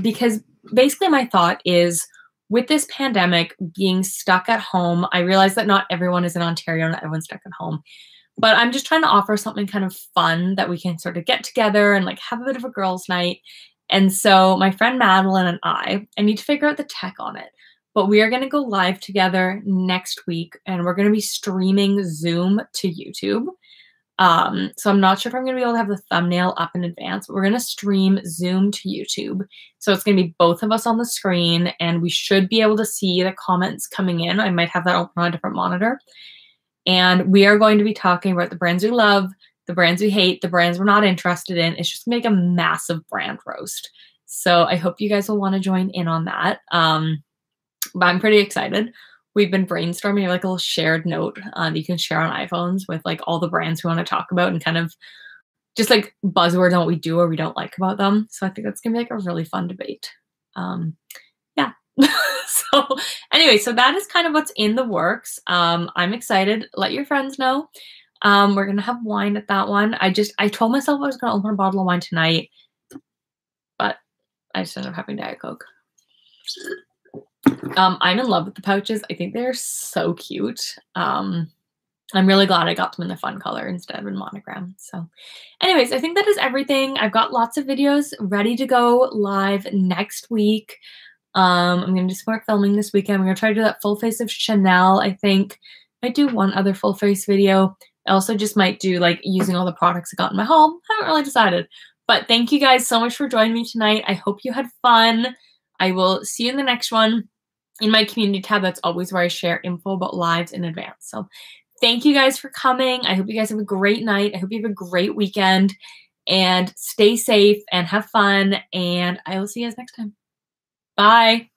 because basically my thought is with this pandemic being stuck at home, I realize that not everyone is in Ontario, not everyone's stuck at home, but I'm just trying to offer something kind of fun that we can sort of get together and like have a bit of a girls' night. And so my friend Madeline and I, I need to figure out the tech on it. But we are going to go live together next week, and we're going to be streaming Zoom to YouTube. Um, so I'm not sure if I'm going to be able to have the thumbnail up in advance, but we're going to stream Zoom to YouTube. So it's going to be both of us on the screen, and we should be able to see the comments coming in. I might have that open on a different monitor. And we are going to be talking about the brands we love, the brands we hate, the brands we're not interested in. It's just make a massive brand roast. So I hope you guys will want to join in on that. Um, But I'm pretty excited. We've been brainstorming like a little shared note uh, that you can share on iPhones with like all the brands we want to talk about and kind of just like buzzwords on what we do or we don't like about them. So I think that's going to be like a really fun debate. Um, yeah. So anyway, so that is kind of what's in the works. Um, I'm excited. Let your friends know. Um, we're going to have wine at that one. I just, I told myself I was going to open a bottle of wine tonight, but I just ended up having Diet Coke. Um, I'm in love with the pouches. I think they're so cute. Um, I'm really glad I got them in the fun color instead of in monogram. So anyways, I think that is everything. I've got lots of videos ready to go live next week. Um, I'm going to just start filming this weekend. I'm going to try to do that full face of Chanel. I think I might do one other full face video. I also just might do like using all the products I got in my haul. I haven't really decided, but thank you guys so much for joining me tonight. I hope you had fun. I will see you in the next one. In my community tab, that's always where I share info about lives in advance. So thank you guys for coming. I hope you guys have a great night. I hope you have a great weekend, and stay safe and have fun. And I will see you guys next time. Bye.